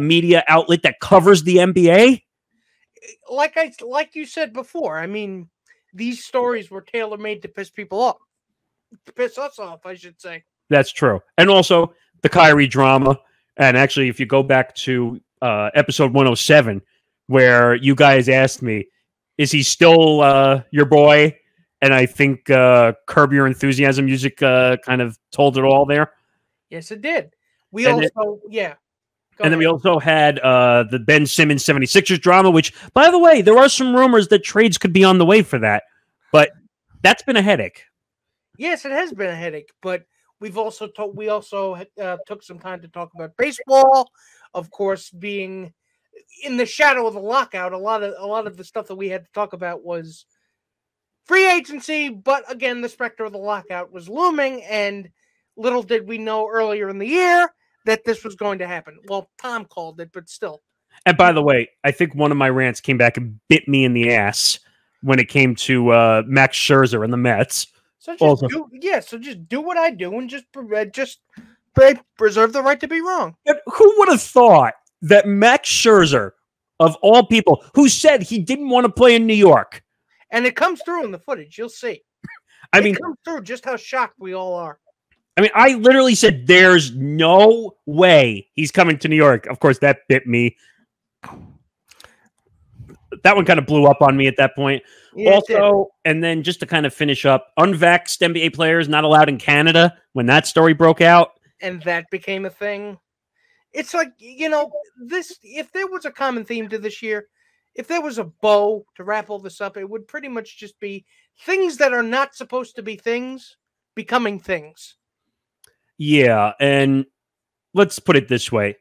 media outlet that covers the NBA? Like you said before, I mean, these stories were tailor-made to piss people off. To piss us off, I should say. That's true. And also, the Kyrie drama. And actually, if you go back to episode 107, where you guys asked me, is he still your boy? And I think Curb Your Enthusiasm music kind of told it all there. Yes, it did. We and also, it, yeah. Go ahead. Then we also had the Ben Simmons 76ers drama, which, by the way, there are some rumors that trades could be on the way for that. But that's been a headache. Yes, it has been a headache. But we also took some time to talk about baseball, of course, being in the shadow of the lockout. A lot of the stuff that we had to talk about was free agency. But again, the specter of the lockout was looming, and little did we know earlier in the year that this was going to happen. Well, Tom called it, but still. And by the way, I think one of my rants came back and bit me in the ass when it came to Max Scherzer and the Mets. So just do what I do and just They reserve the right to be wrong. But who would have thought that Max Scherzer, of all people, who said he didn't want to play in New York? And it comes through in the footage. You'll see. I mean, it comes through just how shocked we all are. I mean, I literally said, there's no way he's coming to New York. Of course, that bit me. That one kind of blew up on me at that point. Yeah, also, and then just to kind of finish up, unvaxxed NBA players not allowed in Canada when that story broke out. And that became a thing. It's like, you know, this, if there was a common theme to this year, if there was a bow to wrap all this up, it would pretty much just be things that are not supposed to be things becoming things. Yeah, and let's put it this way.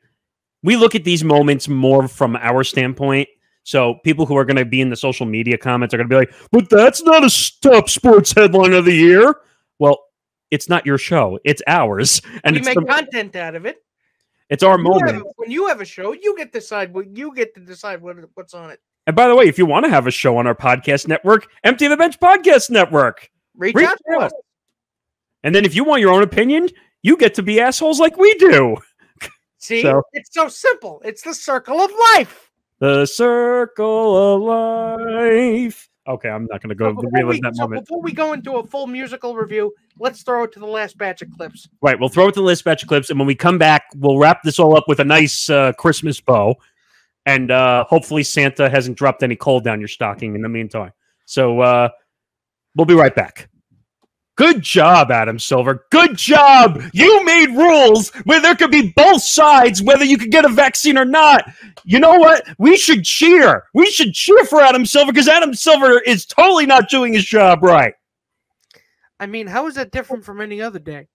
We look at these moments more from our standpoint. So people who are going to be in the social media comments are going to be like, but that's not a top sports headline of the year. Well, it's not your show. It's ours. And we make content out of it. It's our moment. When you have a show, you get to decide what's on it. And by the way, if you want to have a show on our podcast network, Empty the Bench Podcast Network. Reach out to us. And then if you want your own opinion, you get to be assholes like we do. See, it's so simple. It's the circle of life. The circle of life. Okay, I'm not going to go relive that moment. Before we go into a full musical review, let's throw it to the last batch of clips. Right, we'll throw it to the last batch of clips, and when we come back, we'll wrap this all up with a nice Christmas bow, and hopefully Santa hasn't dropped any coal down your stocking in the meantime. So we'll be right back. Good job, Adam Silver. Good job. You made rules where there could be both sides, whether you could get a vaccine or not. You know what? We should cheer. We should cheer for Adam Silver because Adam Silver is totally not doing his job right. I mean, how is that different from any other day?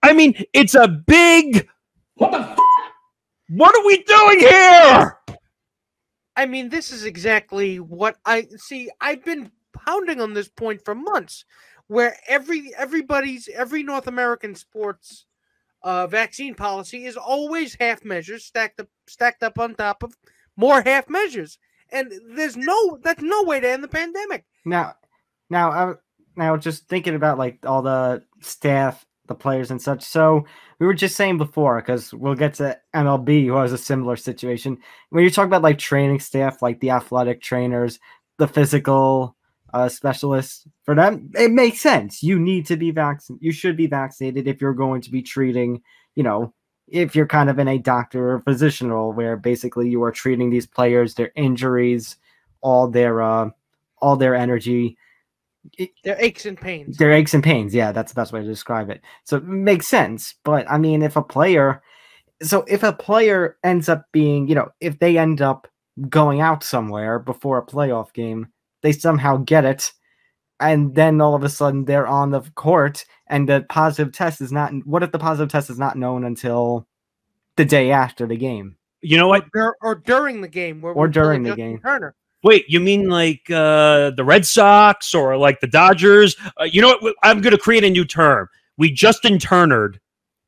I mean, it's a big... What the f***? What are we doing here? I mean, this is exactly what I... See, I've been pounding on this point for months. Where every North American sports vaccine policy is always half measures stacked up on top of more half measures, and that's no way to end the pandemic. Now just thinking about like all the staff, the players, and such. So we were just saying before, because we'll get to MLB, who has a similar situation. When you talk about like training staff, like the athletic trainers, the physical. Specialists, for them, it makes sense. You need to be vaccinated. You should be vaccinated if you're going to be treating, you know, if you're kind of in a doctor or physician role where basically you are treating these players, their injuries, all their energy. Their aches and pains. Their aches and pains. Yeah, that's the best way to describe it. So it makes sense. But I mean, if a player ends up being, you know, if they end up going out somewhere before a playoff game, they somehow get it, and then all of a sudden they're on the court, and the positive test is not... What if the positive test is not known until the day after the game? You know what? Or during the game. Or during the game. Turner. Wait, you mean like the Red Sox or like the Dodgers? You know what? I'm going to create a new term. We Justin Turnered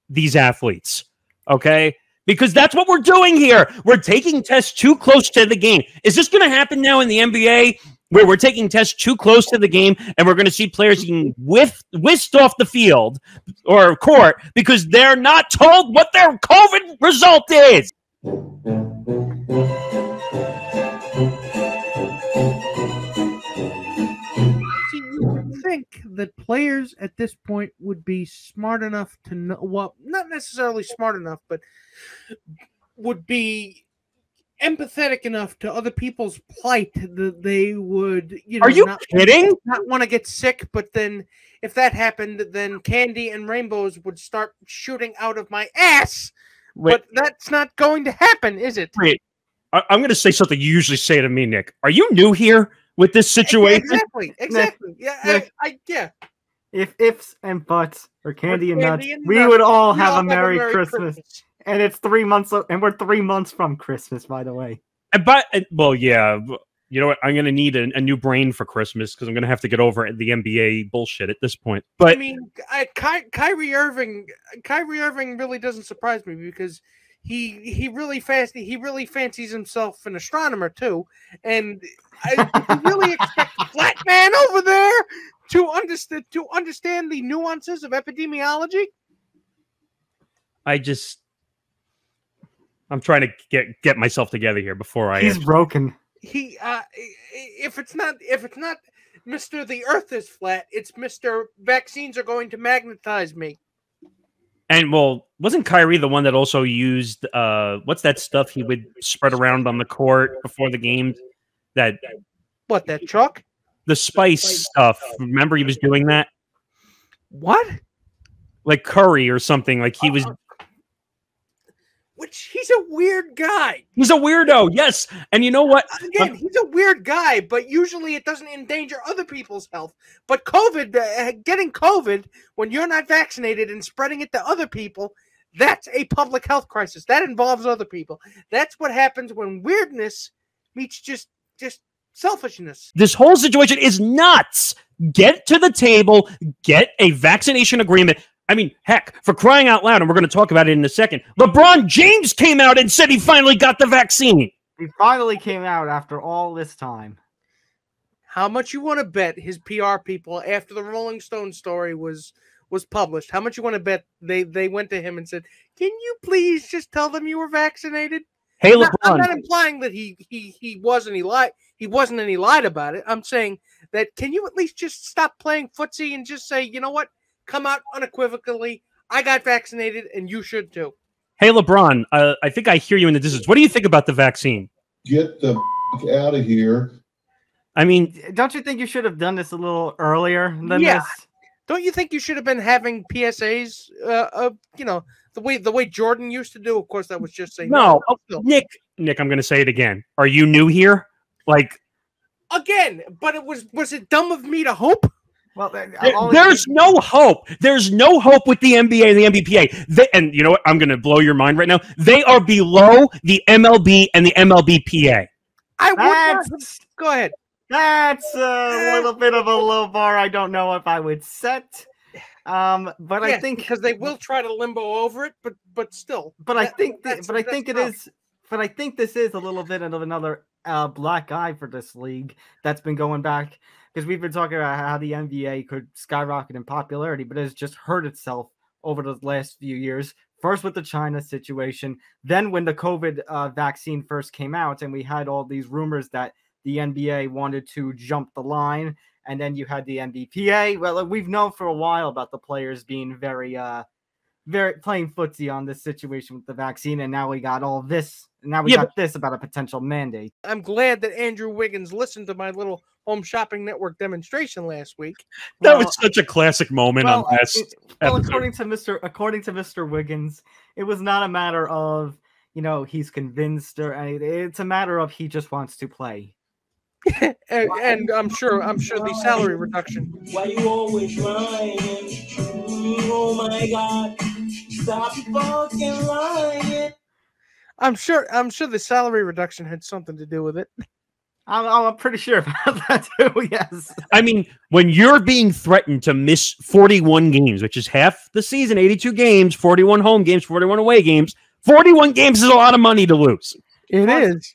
these athletes, okay? Because that's what we're doing here. We're taking tests too close to the game. Is this going to happen now in the NBA? Where we're taking tests too close to the game, and we're going to see players being whisked off the field or court because they're not told what their COVID result is. See, you would think that players at this point would be smart enough to know, well, not necessarily smart enough, but would be empathetic enough to other people's plight that they would, you know, are you kidding? Not want to get sick, but then if that happened, then candy and rainbows would start shooting out of my ass. Wait. But that's not going to happen, is it? Wait. I'm going to say something you usually say to me, Nick. Are you new here with this situation? Exactly. Yeah, yeah. If ifs and buts or candy and nuts, we would all have a Merry Christmas. And it's 3 months, and we're 3 months from Christmas, by the way. But well, yeah, you know what? I'm going to need a new brain for Christmas because I'm going to have to get over the NBA bullshit at this point. But I mean, Kyrie Irving really doesn't surprise me because he really fancies himself an astronomer too, and I really expect Flat Man over there to understand the nuances of epidemiology. I'm trying to get myself together here before I. He's broken. If it's not Mr. The Earth is flat, it's Mr. Vaccines are going to magnetize me. And well, wasn't Kyrie the one that also used what's that stuff he would spread around on the court before the games? That chalk? The spice stuff. Remember he was doing that? What? Like curry or something. Like he was. Which he's a weird guy. He's a weirdo, yes. And you know what? Again, he's a weird guy, but usually it doesn't endanger other people's health. But COVID, getting COVID when you're not vaccinated and spreading it to other people, that's a public health crisis. That involves other people. That's what happens when weirdness meets just selfishness. This whole situation is nuts. Get to the table. Get a vaccination agreement. I mean, heck, for crying out loud, and we're going to talk about it in a second, LeBron James came out and said he finally got the vaccine. He finally came out after all this time. How much you want to bet his PR people, after the Rolling Stone story was published, how much you want to bet they went to him and said, can you please just tell them you were vaccinated? Hey, LeBron. I'm not implying that he wasn't. He wasn't, and he lied about it. I'm saying that can you at least just stop playing footsie and just say, you know what? Come out unequivocally. I got vaccinated, and you should too. Hey, LeBron, I think I hear you in the distance. What do you think about the vaccine? Get the out of here. I mean, don't you think you should have done this a little earlier than this? Don't you think you should have been having PSAs? The way Jordan used to do. Of course, that was just saying Nick, I'm going to say it again. Are you new here? Like again, but was it dumb of me to hope? Well, there's no hope. There's no hope with the NBA and the NBPA. And you know what? I'm going to blow your mind right now. They are below the MLB and the MLBPA. Go ahead. That's a little bit of a low bar. I don't know if I would set. But yes, I think because they will try to limbo over it, but still. But I think I think this is a little bit of another black eye for this league that's been going back. Because we've been talking about how the NBA could skyrocket in popularity, but it has just hurt itself over the last few years. First with the China situation, then when the COVID vaccine first came out, and we had all these rumors that the NBA wanted to jump the line, and then you had the NBPA. Well, we've known for a while about the players being very playing footsie on this situation with the vaccine, and now we got all this. Now we got this about a potential mandate. I'm glad that Andrew Wiggins listened to my little Home Shopping Network demonstration last week. That was such a classic moment on this. According to Mr. Wiggins, it was not a matter of, you know, he's convinced or anything. It's a matter of he just wants to play. and I'm sure the salary reduction. Why you always lying? Oh my God! Stop fucking lying. I'm sure the salary reduction had something to do with it. I'm pretty sure about that too, yes. I mean, when you're being threatened to miss 41 games, which is half the season, 82 games, 41 home games, 41 away games, 41 games is a lot of money to lose. It is.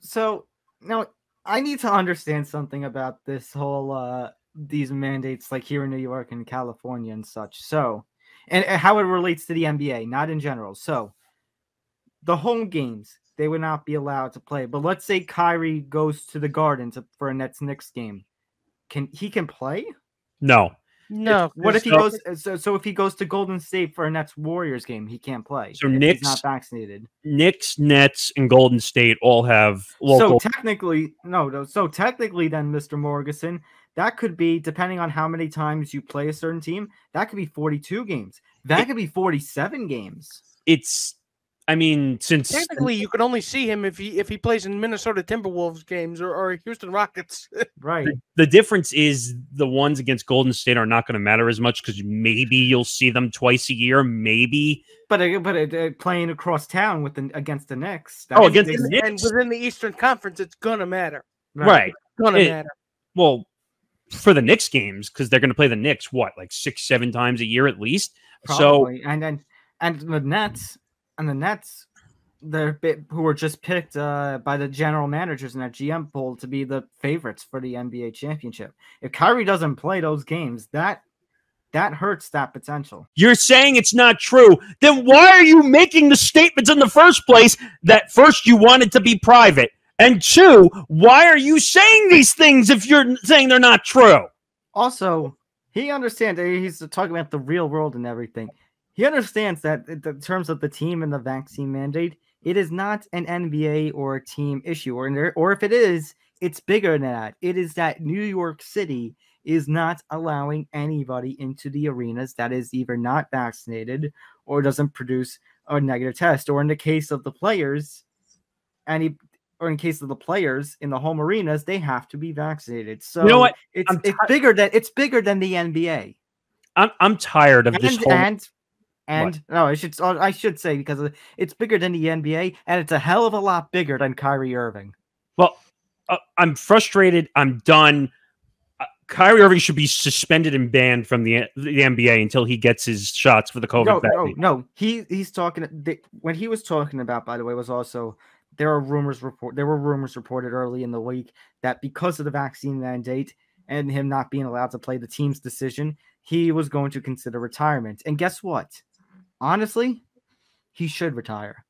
So now I need to understand something about this whole, these mandates like here in New York and California and such. So, and how it relates to the NBA, not in general. So, the home games, they would not be allowed to play. But let's say Kyrie goes to the Garden for a Nets-Knicks game. Can he play? No. What if he goes? So if he goes to Golden State for a Nets-Warriors game, he can't play. So he's not vaccinated. Knicks, Nets, and Golden State all have local. So technically, no. So technically, then, Mr. Morgasen, that could be, depending on how many times you play a certain team, that could be 42 games. That could be 47 games. Since technically you could only see him if he plays in Minnesota Timberwolves games or Houston Rockets. Right. The difference is the ones against Golden State are not going to matter as much because maybe you'll see them twice a year, maybe. But playing across town against the Knicks. Against the Knicks. And within the Eastern Conference, it's going to matter. Right. It's going to matter. Well, for the Knicks games, because they're going to play the Knicks, like 6-7 times a year at least? Probably. So, and the Nets... And the Nets, who were just picked by the general managers in that GM poll to be the favorites for the NBA championship. If Kyrie doesn't play those games, that That hurts that potential. You're saying it's not true. Then why are you making the statements in the first place that first you wanted to be private? And two, why are you saying these things if you're saying they're not true? Also, he understands. He's talking about the real world and everything. He understands that in terms of the team and the vaccine mandate, it is not an NBA or a team issue. Or if it is, it's bigger than that. It is that New York City is not allowing anybody into the arenas that is either not vaccinated or doesn't produce a negative test, or in the case of the players, in the home arenas, they have to be vaccinated. So you know what? It's bigger than the NBA. I'm tired of this whole... I should say because it's bigger than the NBA, and it's a hell of a lot bigger than Kyrie Irving. Well, I'm frustrated. I'm done. Kyrie Irving should be suspended and banned from the NBA until he gets his shots for the COVID. No. He's talking. What he was talking about, by the way, was also there were rumors reported early in the week that because of the vaccine mandate and him not being allowed to play, the team's decision, he was going to consider retirement. And guess what? Honestly, he should retire.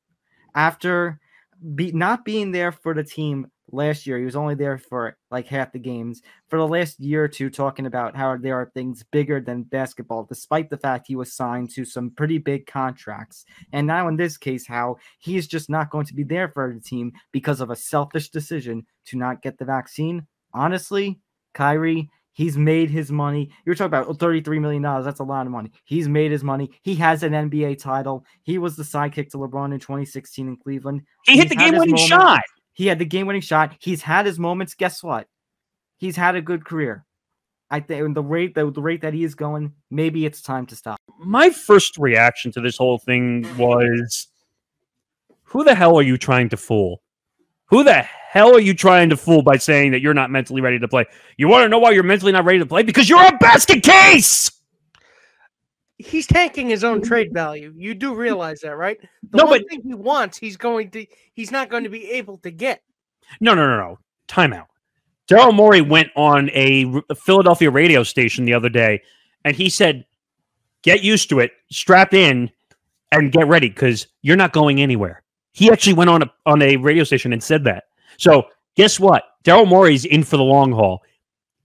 After not being there for the team last year, he was only there for like half the games. For the last year or two, talking about how there are things bigger than basketball, despite the fact he was signed to some pretty big contracts. And now in this case, how he is just not going to be there for the team because of a selfish decision to not get the vaccine. Honestly, Kyrie, he's made his money. You're talking about $33 million. That's a lot of money. He's made his money. He has an NBA title. He was the sidekick to LeBron in 2016 in Cleveland. He hit the game-winning shot. He had the game-winning shot. He's had his moments. Guess what? He's had a good career. I think the rate that he is going, maybe it's time to stop. My first reaction to this whole thing was, who the hell are you trying to fool? Who the hell are you trying to fool by saying that you're not mentally ready to play? You want to know why you're mentally not ready to play? Because you're a basket case! He's tanking his own trade value. You do realize that, right? The one thing he wants, he's not going to be able to get. No. Timeout. Daryl Morey went on a Philadelphia radio station the other day, and he said, get used to it, strap in, and get ready, because you're not going anywhere. He actually went on a radio station and said that. So guess what? Daryl Morey's in for the long haul.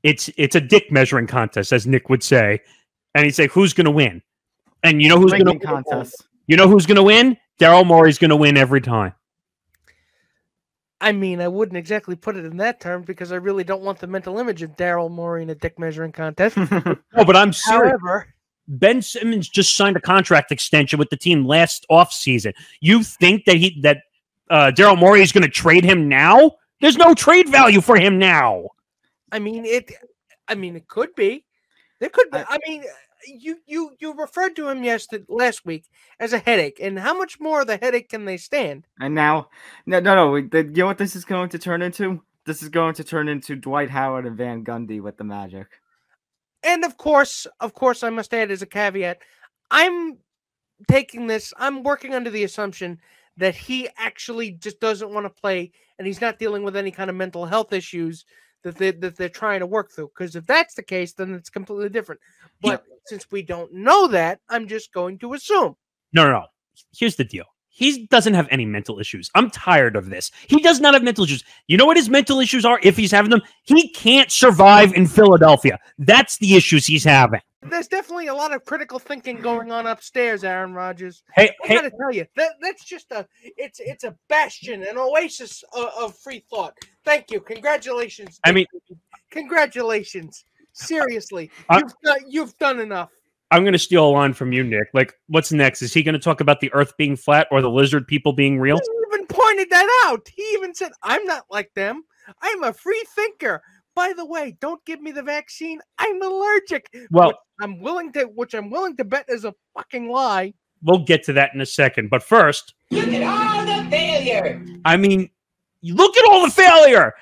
It's a dick measuring contest, as Nick would say. And he'd say, who's going to win? And you know who's going to win? You know who's going to win? Daryl Morey's going to win every time. I mean, I wouldn't exactly put it in that term because I really don't want the mental image of Daryl Morey in a dick measuring contest. No, but I'm serious. However, Ben Simmons just signed a contract extension with the team last offseason. You think that Daryl Morey is going to trade him now? There's no trade value for him now. I mean, it could be. There could be. I mean, you referred to him last week as a headache, and how much more of the headache can they stand? And now, no. You know what this is going to turn into? This is going to turn into Dwight Howard and Van Gundy with the Magic. And of course, I must add as a caveat, I'm taking this. I'm working under the assumption that he actually just doesn't want to play, and he's not dealing with any kind of mental health issues that they're trying to work through. Because if that's the case, then it's completely different. But since we don't know that, I'm just going to assume. No. Here's the deal. He doesn't have any mental issues. I'm tired of this. He does not have mental issues. You know what his mental issues are if he's having them? He can't survive in Philadelphia. That's the issues he's having. There's definitely a lot of critical thinking going on upstairs, Aaron Rodgers. Hey, I gotta tell you, that's just it's a bastion, an oasis of free thought. Thank you, congratulations. I mean, congratulations. Seriously, you've done enough. I'm gonna steal a line from you, Nick. Like, what's next? Is he gonna talk about the Earth being flat or the lizard people being real? He even pointed that out. He even said, "I'm not like them. I'm a free thinker. By the way, don't give me the vaccine. I'm allergic." Well, which I'm willing to bet is a fucking lie. We'll get to that in a second. But first, look at all the failure. I mean, look at all the failure.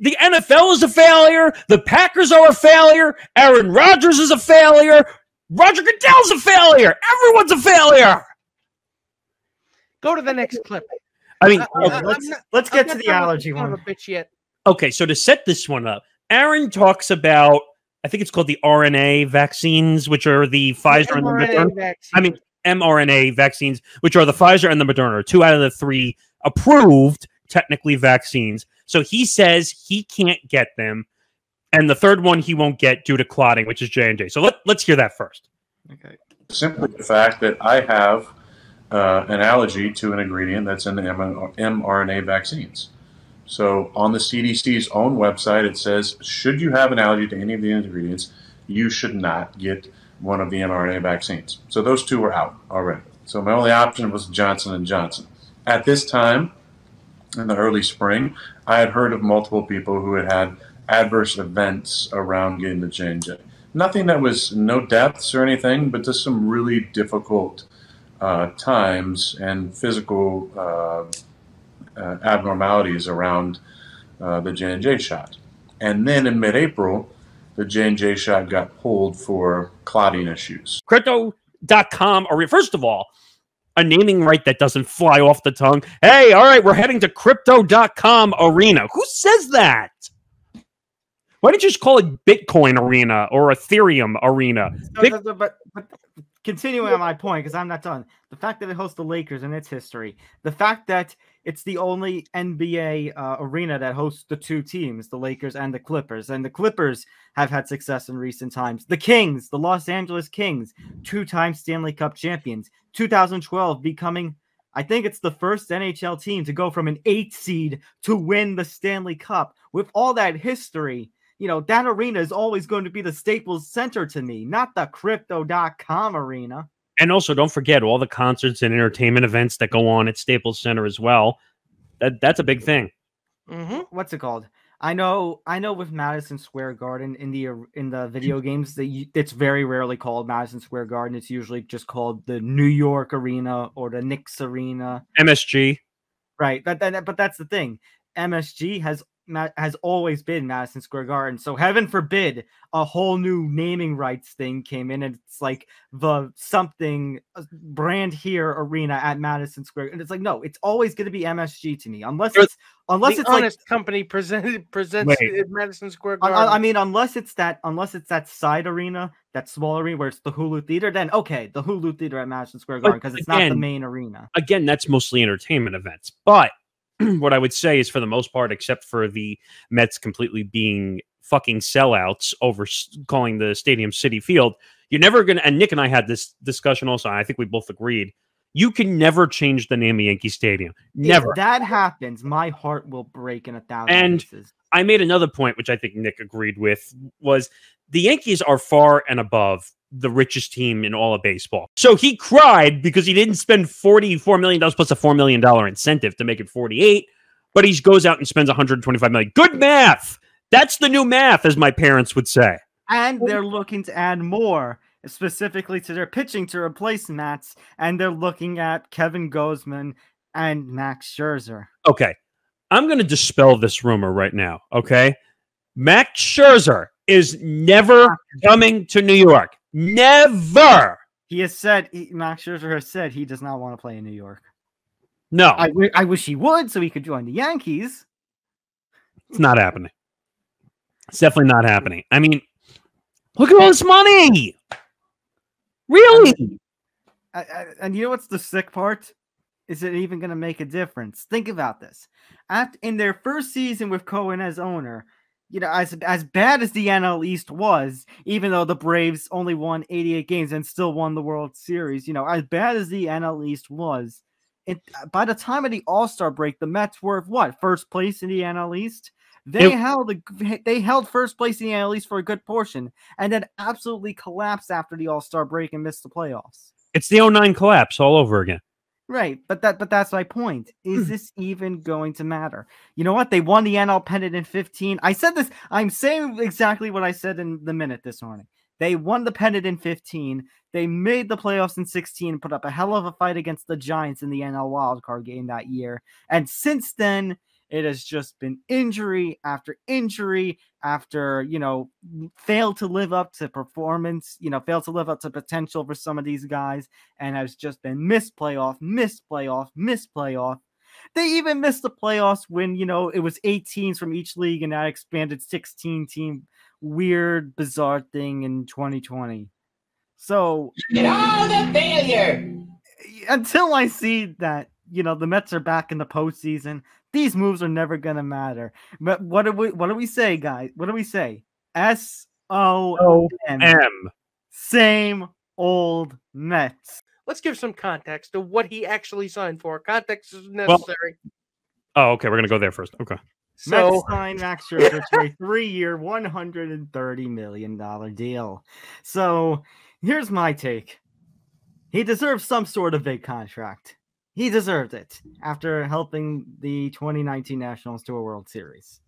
The NFL is a failure. The Packers are a failure. Aaron Rodgers is a failure. Roger Goodell's a failure. Everyone's a failure. Go to the next clip. I mean, let's get to the allergy one. Bitch yet. Okay, so to set this one up, Aaron talks about I think it's called the RNA vaccines, which are the Pfizer and the Moderna. Vaccines. I mean, mRNA vaccines, which are the Pfizer and the Moderna, 2 out of the 3 approved technically vaccines. So he says he can't get them. And the third one he won't get due to clotting, which is J&J. So let's hear that first. Okay. Simply the fact that I have an allergy to an ingredient that's in the mRNA vaccines. So on the CDC's own website, it says, should you have an allergy to any of the ingredients, you should not get one of the mRNA vaccines. So those two were out already. So my only option was Johnson & Johnson. At this time, in the early spring, I had heard of multiple people who had had adverse events around getting the J&J. Nothing that was no deaths or anything, but just some really difficult times and physical abnormalities around the J&J shot. And then in mid-April, the J&J shot got pulled for clotting issues. Crypto.com, first of all, a naming right that doesn't fly off the tongue. Hey, all right, we're heading to Crypto.com Arena. Who says that? Why don't you just call it Bitcoin Arena or Ethereum Arena? But continuing on my point, because I'm not done. The fact that it hosts the Lakers and its history. The fact that it's the only NBA arena that hosts the two teams, the Lakers and the Clippers. And the Clippers have had success in recent times. The Kings, the Los Angeles Kings, 2-time Stanley Cup champions. 2012 becoming, I think it's the first NHL team to go from an 8 seed to win the Stanley Cup. With all that history, you know, that arena is always going to be the Staples Center to me, not the Crypto.com Arena. And also, don't forget all the concerts and entertainment events that go on at Staples Center as well. That's a big thing. Mm-hmm. What's it called? I know. With Madison Square Garden in the video games, it's very rarely called Madison Square Garden. It's usually just called the New York Arena or the Knicks Arena. MSG. Right, but that's the thing. MSG has always been Madison Square Garden. So heaven forbid a whole new naming rights thing came in and it's like the something brand here arena at Madison Square. And it's like, no, it's always going to be MSG to me. Unless it's company presents at Madison Square Garden. I mean, unless it's that side arena, that small arena where it's the Hulu Theater, then okay, the Hulu Theater at Madison Square Garden, because it's not the main arena. Again, that's mostly entertainment events, but what I would say is, for the most part, except for the Mets completely being fucking sellouts over calling the stadium City Field, you're never going to, and Nick and I had this discussion also, and I think we both agreed, you can never change the name of Yankee Stadium. Never. If that happens, my heart will break in 1,000 pieces. I made another point, which I think Nick agreed with, was the Yankees are far and above the richest team in all of baseball. So he cried because he didn't spend $44 million plus a $4 million incentive to make it 48, but he goes out and spends $125 million. Good math. That's the new math, as my parents would say. And they're looking to add more, specifically to their pitching to replace Mats, and they're looking at Kevin Gausman and Max Scherzer. Okay. I'm going to dispel this rumor right now, okay? Max Scherzer is never coming to New York. Never. He has said, Max Scherzer has said he does not want to play in New York. No. I wish he would so he could join the Yankees. It's not happening. It's definitely not happening. I mean, look at all this money. Really? And you know what's the sick part? Is it even going to make a difference? Think about this. In their first season with Cohen as owner, you know, as bad as the NL East was, even though the Braves only won 88 games and still won the World Series, you know, as bad as the NL East was, by the time of the All-Star break, the Mets were what, first place in the NL East? They held first place in the NL East for a good portion, and then absolutely collapsed after the All-Star break and missed the playoffs. It's the 09 collapse all over again. Right, but that's my point. Is this even going to matter? You know what? They won the NL pennant in 15. I said this. I'm saying exactly what I said in the minute this morning. They won the pennant in 15. They made the playoffs in 16, put up a hell of a fight against the Giants in the NL wildcard game that year. And since then, it has just been injury after injury after, you know, failed to live up to performance, you know, failed to live up to potential for some of these guys, and has just been missed playoff. They even missed the playoffs when, you know, it was 8 teams from each league and that expanded 16 team weird, bizarre thing in 2020. So get all the failure. Until I see that, you know, the Mets are back in the postseason, these moves are never gonna matter. But what do we say, guys? What do we say? SOM. Same old Mets. Let's give some context to what he actually signed for. Context is necessary. Well, oh, okay. We're gonna go there first. Okay. So Mets signed Max Scherzer to a 3-year, $130 million deal. So here's my take. He deserves some sort of big contract. He deserved it after helping the 2019 Nationals to a World Series.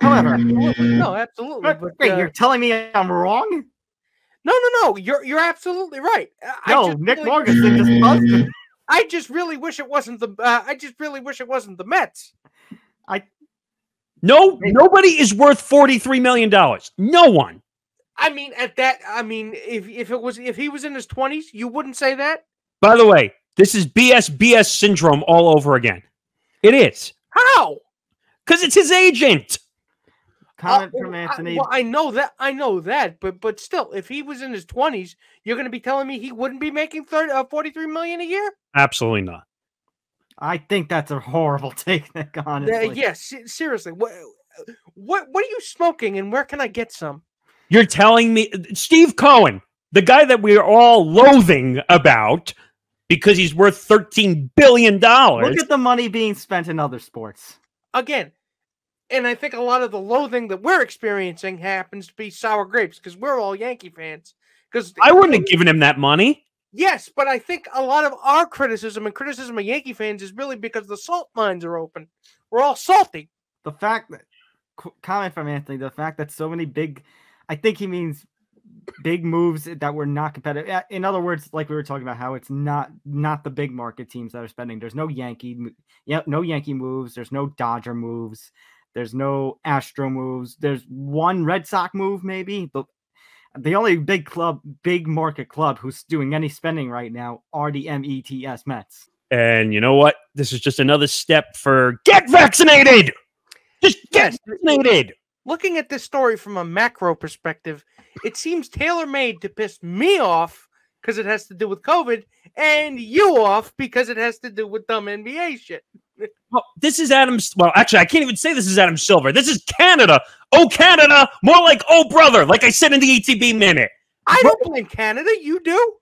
However, no, absolutely. Wait, you're telling me I'm wrong? No. You're absolutely right. Nick Morgasen just busted. I just really wish it wasn't the. I just really wish it wasn't the Mets. Nobody is worth $43 million. No one. I mean, if he was in his 20s, you wouldn't say that. By the way, this is BS syndrome all over again. It is. How? Because it's his agent. Comment from Anthony. I know that, but still, if he was in his 20s, you're going to be telling me he wouldn't be making $43 million a year? Absolutely not. I think that's a horrible take, Nick, honestly. Yes, seriously. What are you smoking, and where can I get some? You're telling me Steve Cohen, the guy that we're all loathing about because he's worth $13 billion. Look at the money being spent in other sports. Again, and I think a lot of the loathing that we're experiencing happens to be sour grapes because we're all Yankee fans. Because I wouldn't have given him that money. Yes, but I think a lot of our criticism and criticism of Yankee fans is really because the salt mines are open. We're all salty. The fact that, comment from Anthony, the fact that so many big, I think he means big moves that were not competitive. In other words, like we were talking about, how it's not the big market teams that are spending. There's no Yankee moves. There's no Dodger moves. There's no Astro moves. There's one Red Sox move, maybe, but the only big market club who's doing any spending right now are the METS Mets. And you know what? This is just another step for get vaccinated. Just get vaccinated. Looking at this story from a macro perspective, it seems tailor-made to piss me off because it has to do with COVID and you off because it has to do with dumb NBA shit. Well, this is Adam. Well, actually, I can't even say this is Adam Silver. This is Canada. Oh, Canada. More like, oh, brother. Like I said in the ETB minute. I don't blame Canada. You do?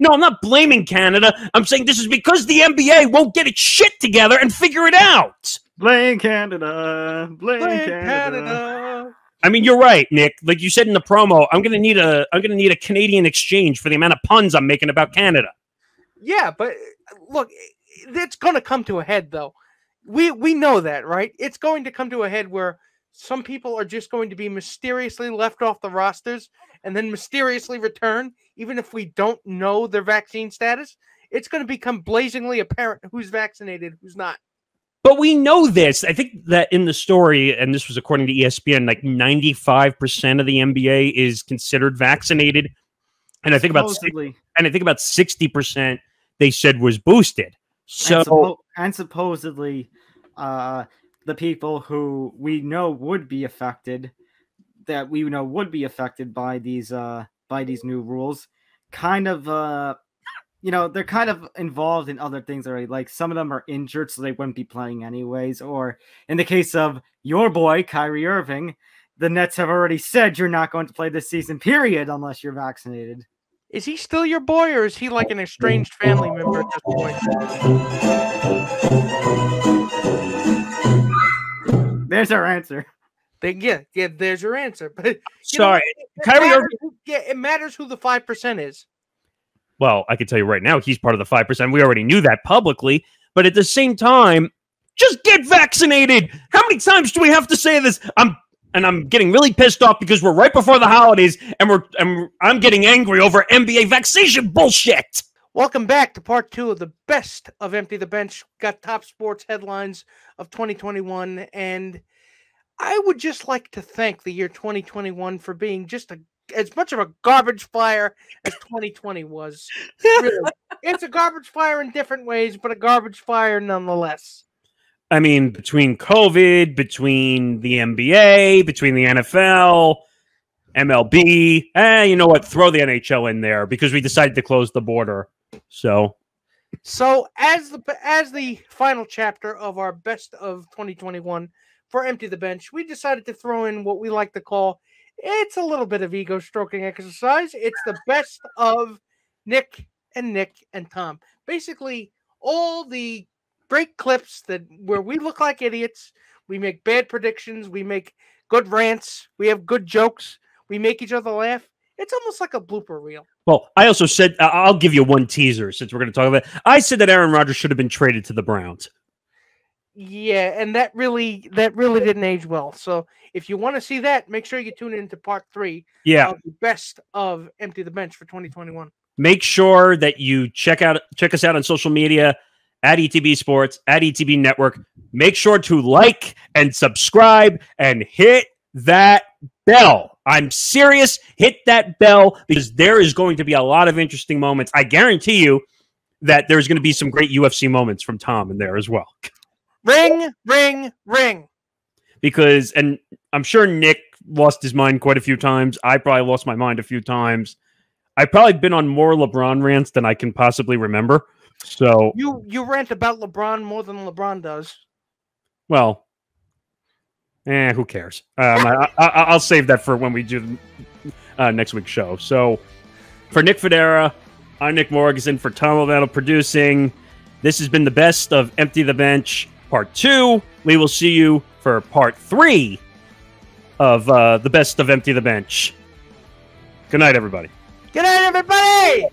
No, I'm not blaming Canada. I'm saying this is because the NBA won't get its shit together and figure it out. Blame Canada. Blame Canada. I mean, you're right, Nick. Like you said in the promo, I'm gonna need a Canadian exchange for the amount of puns I'm making about Canada. Yeah, but look, it's gonna come to a head, though. We know that, right? It's going to come to a head where some people are just going to be mysteriously left off the rosters and then mysteriously return, even if we don't know their vaccine status. It's going to become blazingly apparent who's vaccinated, who's not. But we know this. I think that in the story, and this was according to ESPN, like 95% of the NBA is considered vaccinated, and I think about 60% they said was boosted. So supposedly, the people who we know would be affected, by these new rules, kind of. You know, they're kind of involved in other things already. Like some of them are injured, so they wouldn't be playing anyways. Or in the case of your boy, Kyrie Irving, the Nets have already said you're not going to play this season, period, unless you're vaccinated. Is he still your boy, or is he like an estranged family member at this point? There's our answer. Yeah, there's your answer. But sorry, Kyrie Irving. Yeah, it matters who the 5% is. Well, I can tell you right now, he's part of the 5%. We already knew that publicly. But at the same time, just get vaccinated. How many times do we have to say this? I'm getting really pissed off because we're right before the holidays, and I'm getting angry over NBA vaccination bullshit. Welcome back to part 2 of the best of Empty the Bench. Got top sports headlines of 2021, and I would just like to thank the year 2021 for being just as much of a garbage fire as 2020 was. Really. It's a garbage fire in different ways, but a garbage fire nonetheless. I mean, between COVID, between the NBA, between the NFL, MLB, you know what? Throw the NHL in there because we decided to close the border. So as the final chapter of our best of 2021 for Empty the Bench, we decided to throw in what we like to call, it's a little bit of ego stroking exercise. It's the best of Nick and Tom. Basically, all the break clips that where we look like idiots, we make bad predictions, we make good rants, we have good jokes, we make each other laugh. It's almost like a blooper reel. Well, I also said, I'll give you one teaser since we're going to talk about it. I said that Aaron Rodgers should have been traded to the Browns. Yeah, and that really didn't age well. So if you want to see that, make sure you tune in to part 3 of the best of Empty the Bench for 2021. Make sure that you check us out on social media, at ETB Sports, at ETB Network. Make sure to like and subscribe and hit that bell. I'm serious. Hit that bell because there is going to be a lot of interesting moments. I guarantee you that there's going to be some great UFC moments from Tom in there as well. Ring, ring, ring. Because, and I'm sure Nick lost his mind quite a few times. I probably lost my mind a few times. I've probably been on more LeBron rants than I can possibly remember. So you rant about LeBron more than LeBron does. Well, who cares? I'll save that for when we do next week's show. So for Nick Fodera, I'm Nick Morgasen for Tom Albano producing. This has been the best of Empty the Bench Part 2. We will see you for Part 3 of the best of Empty the Bench. Good night, everybody. Good night, everybody!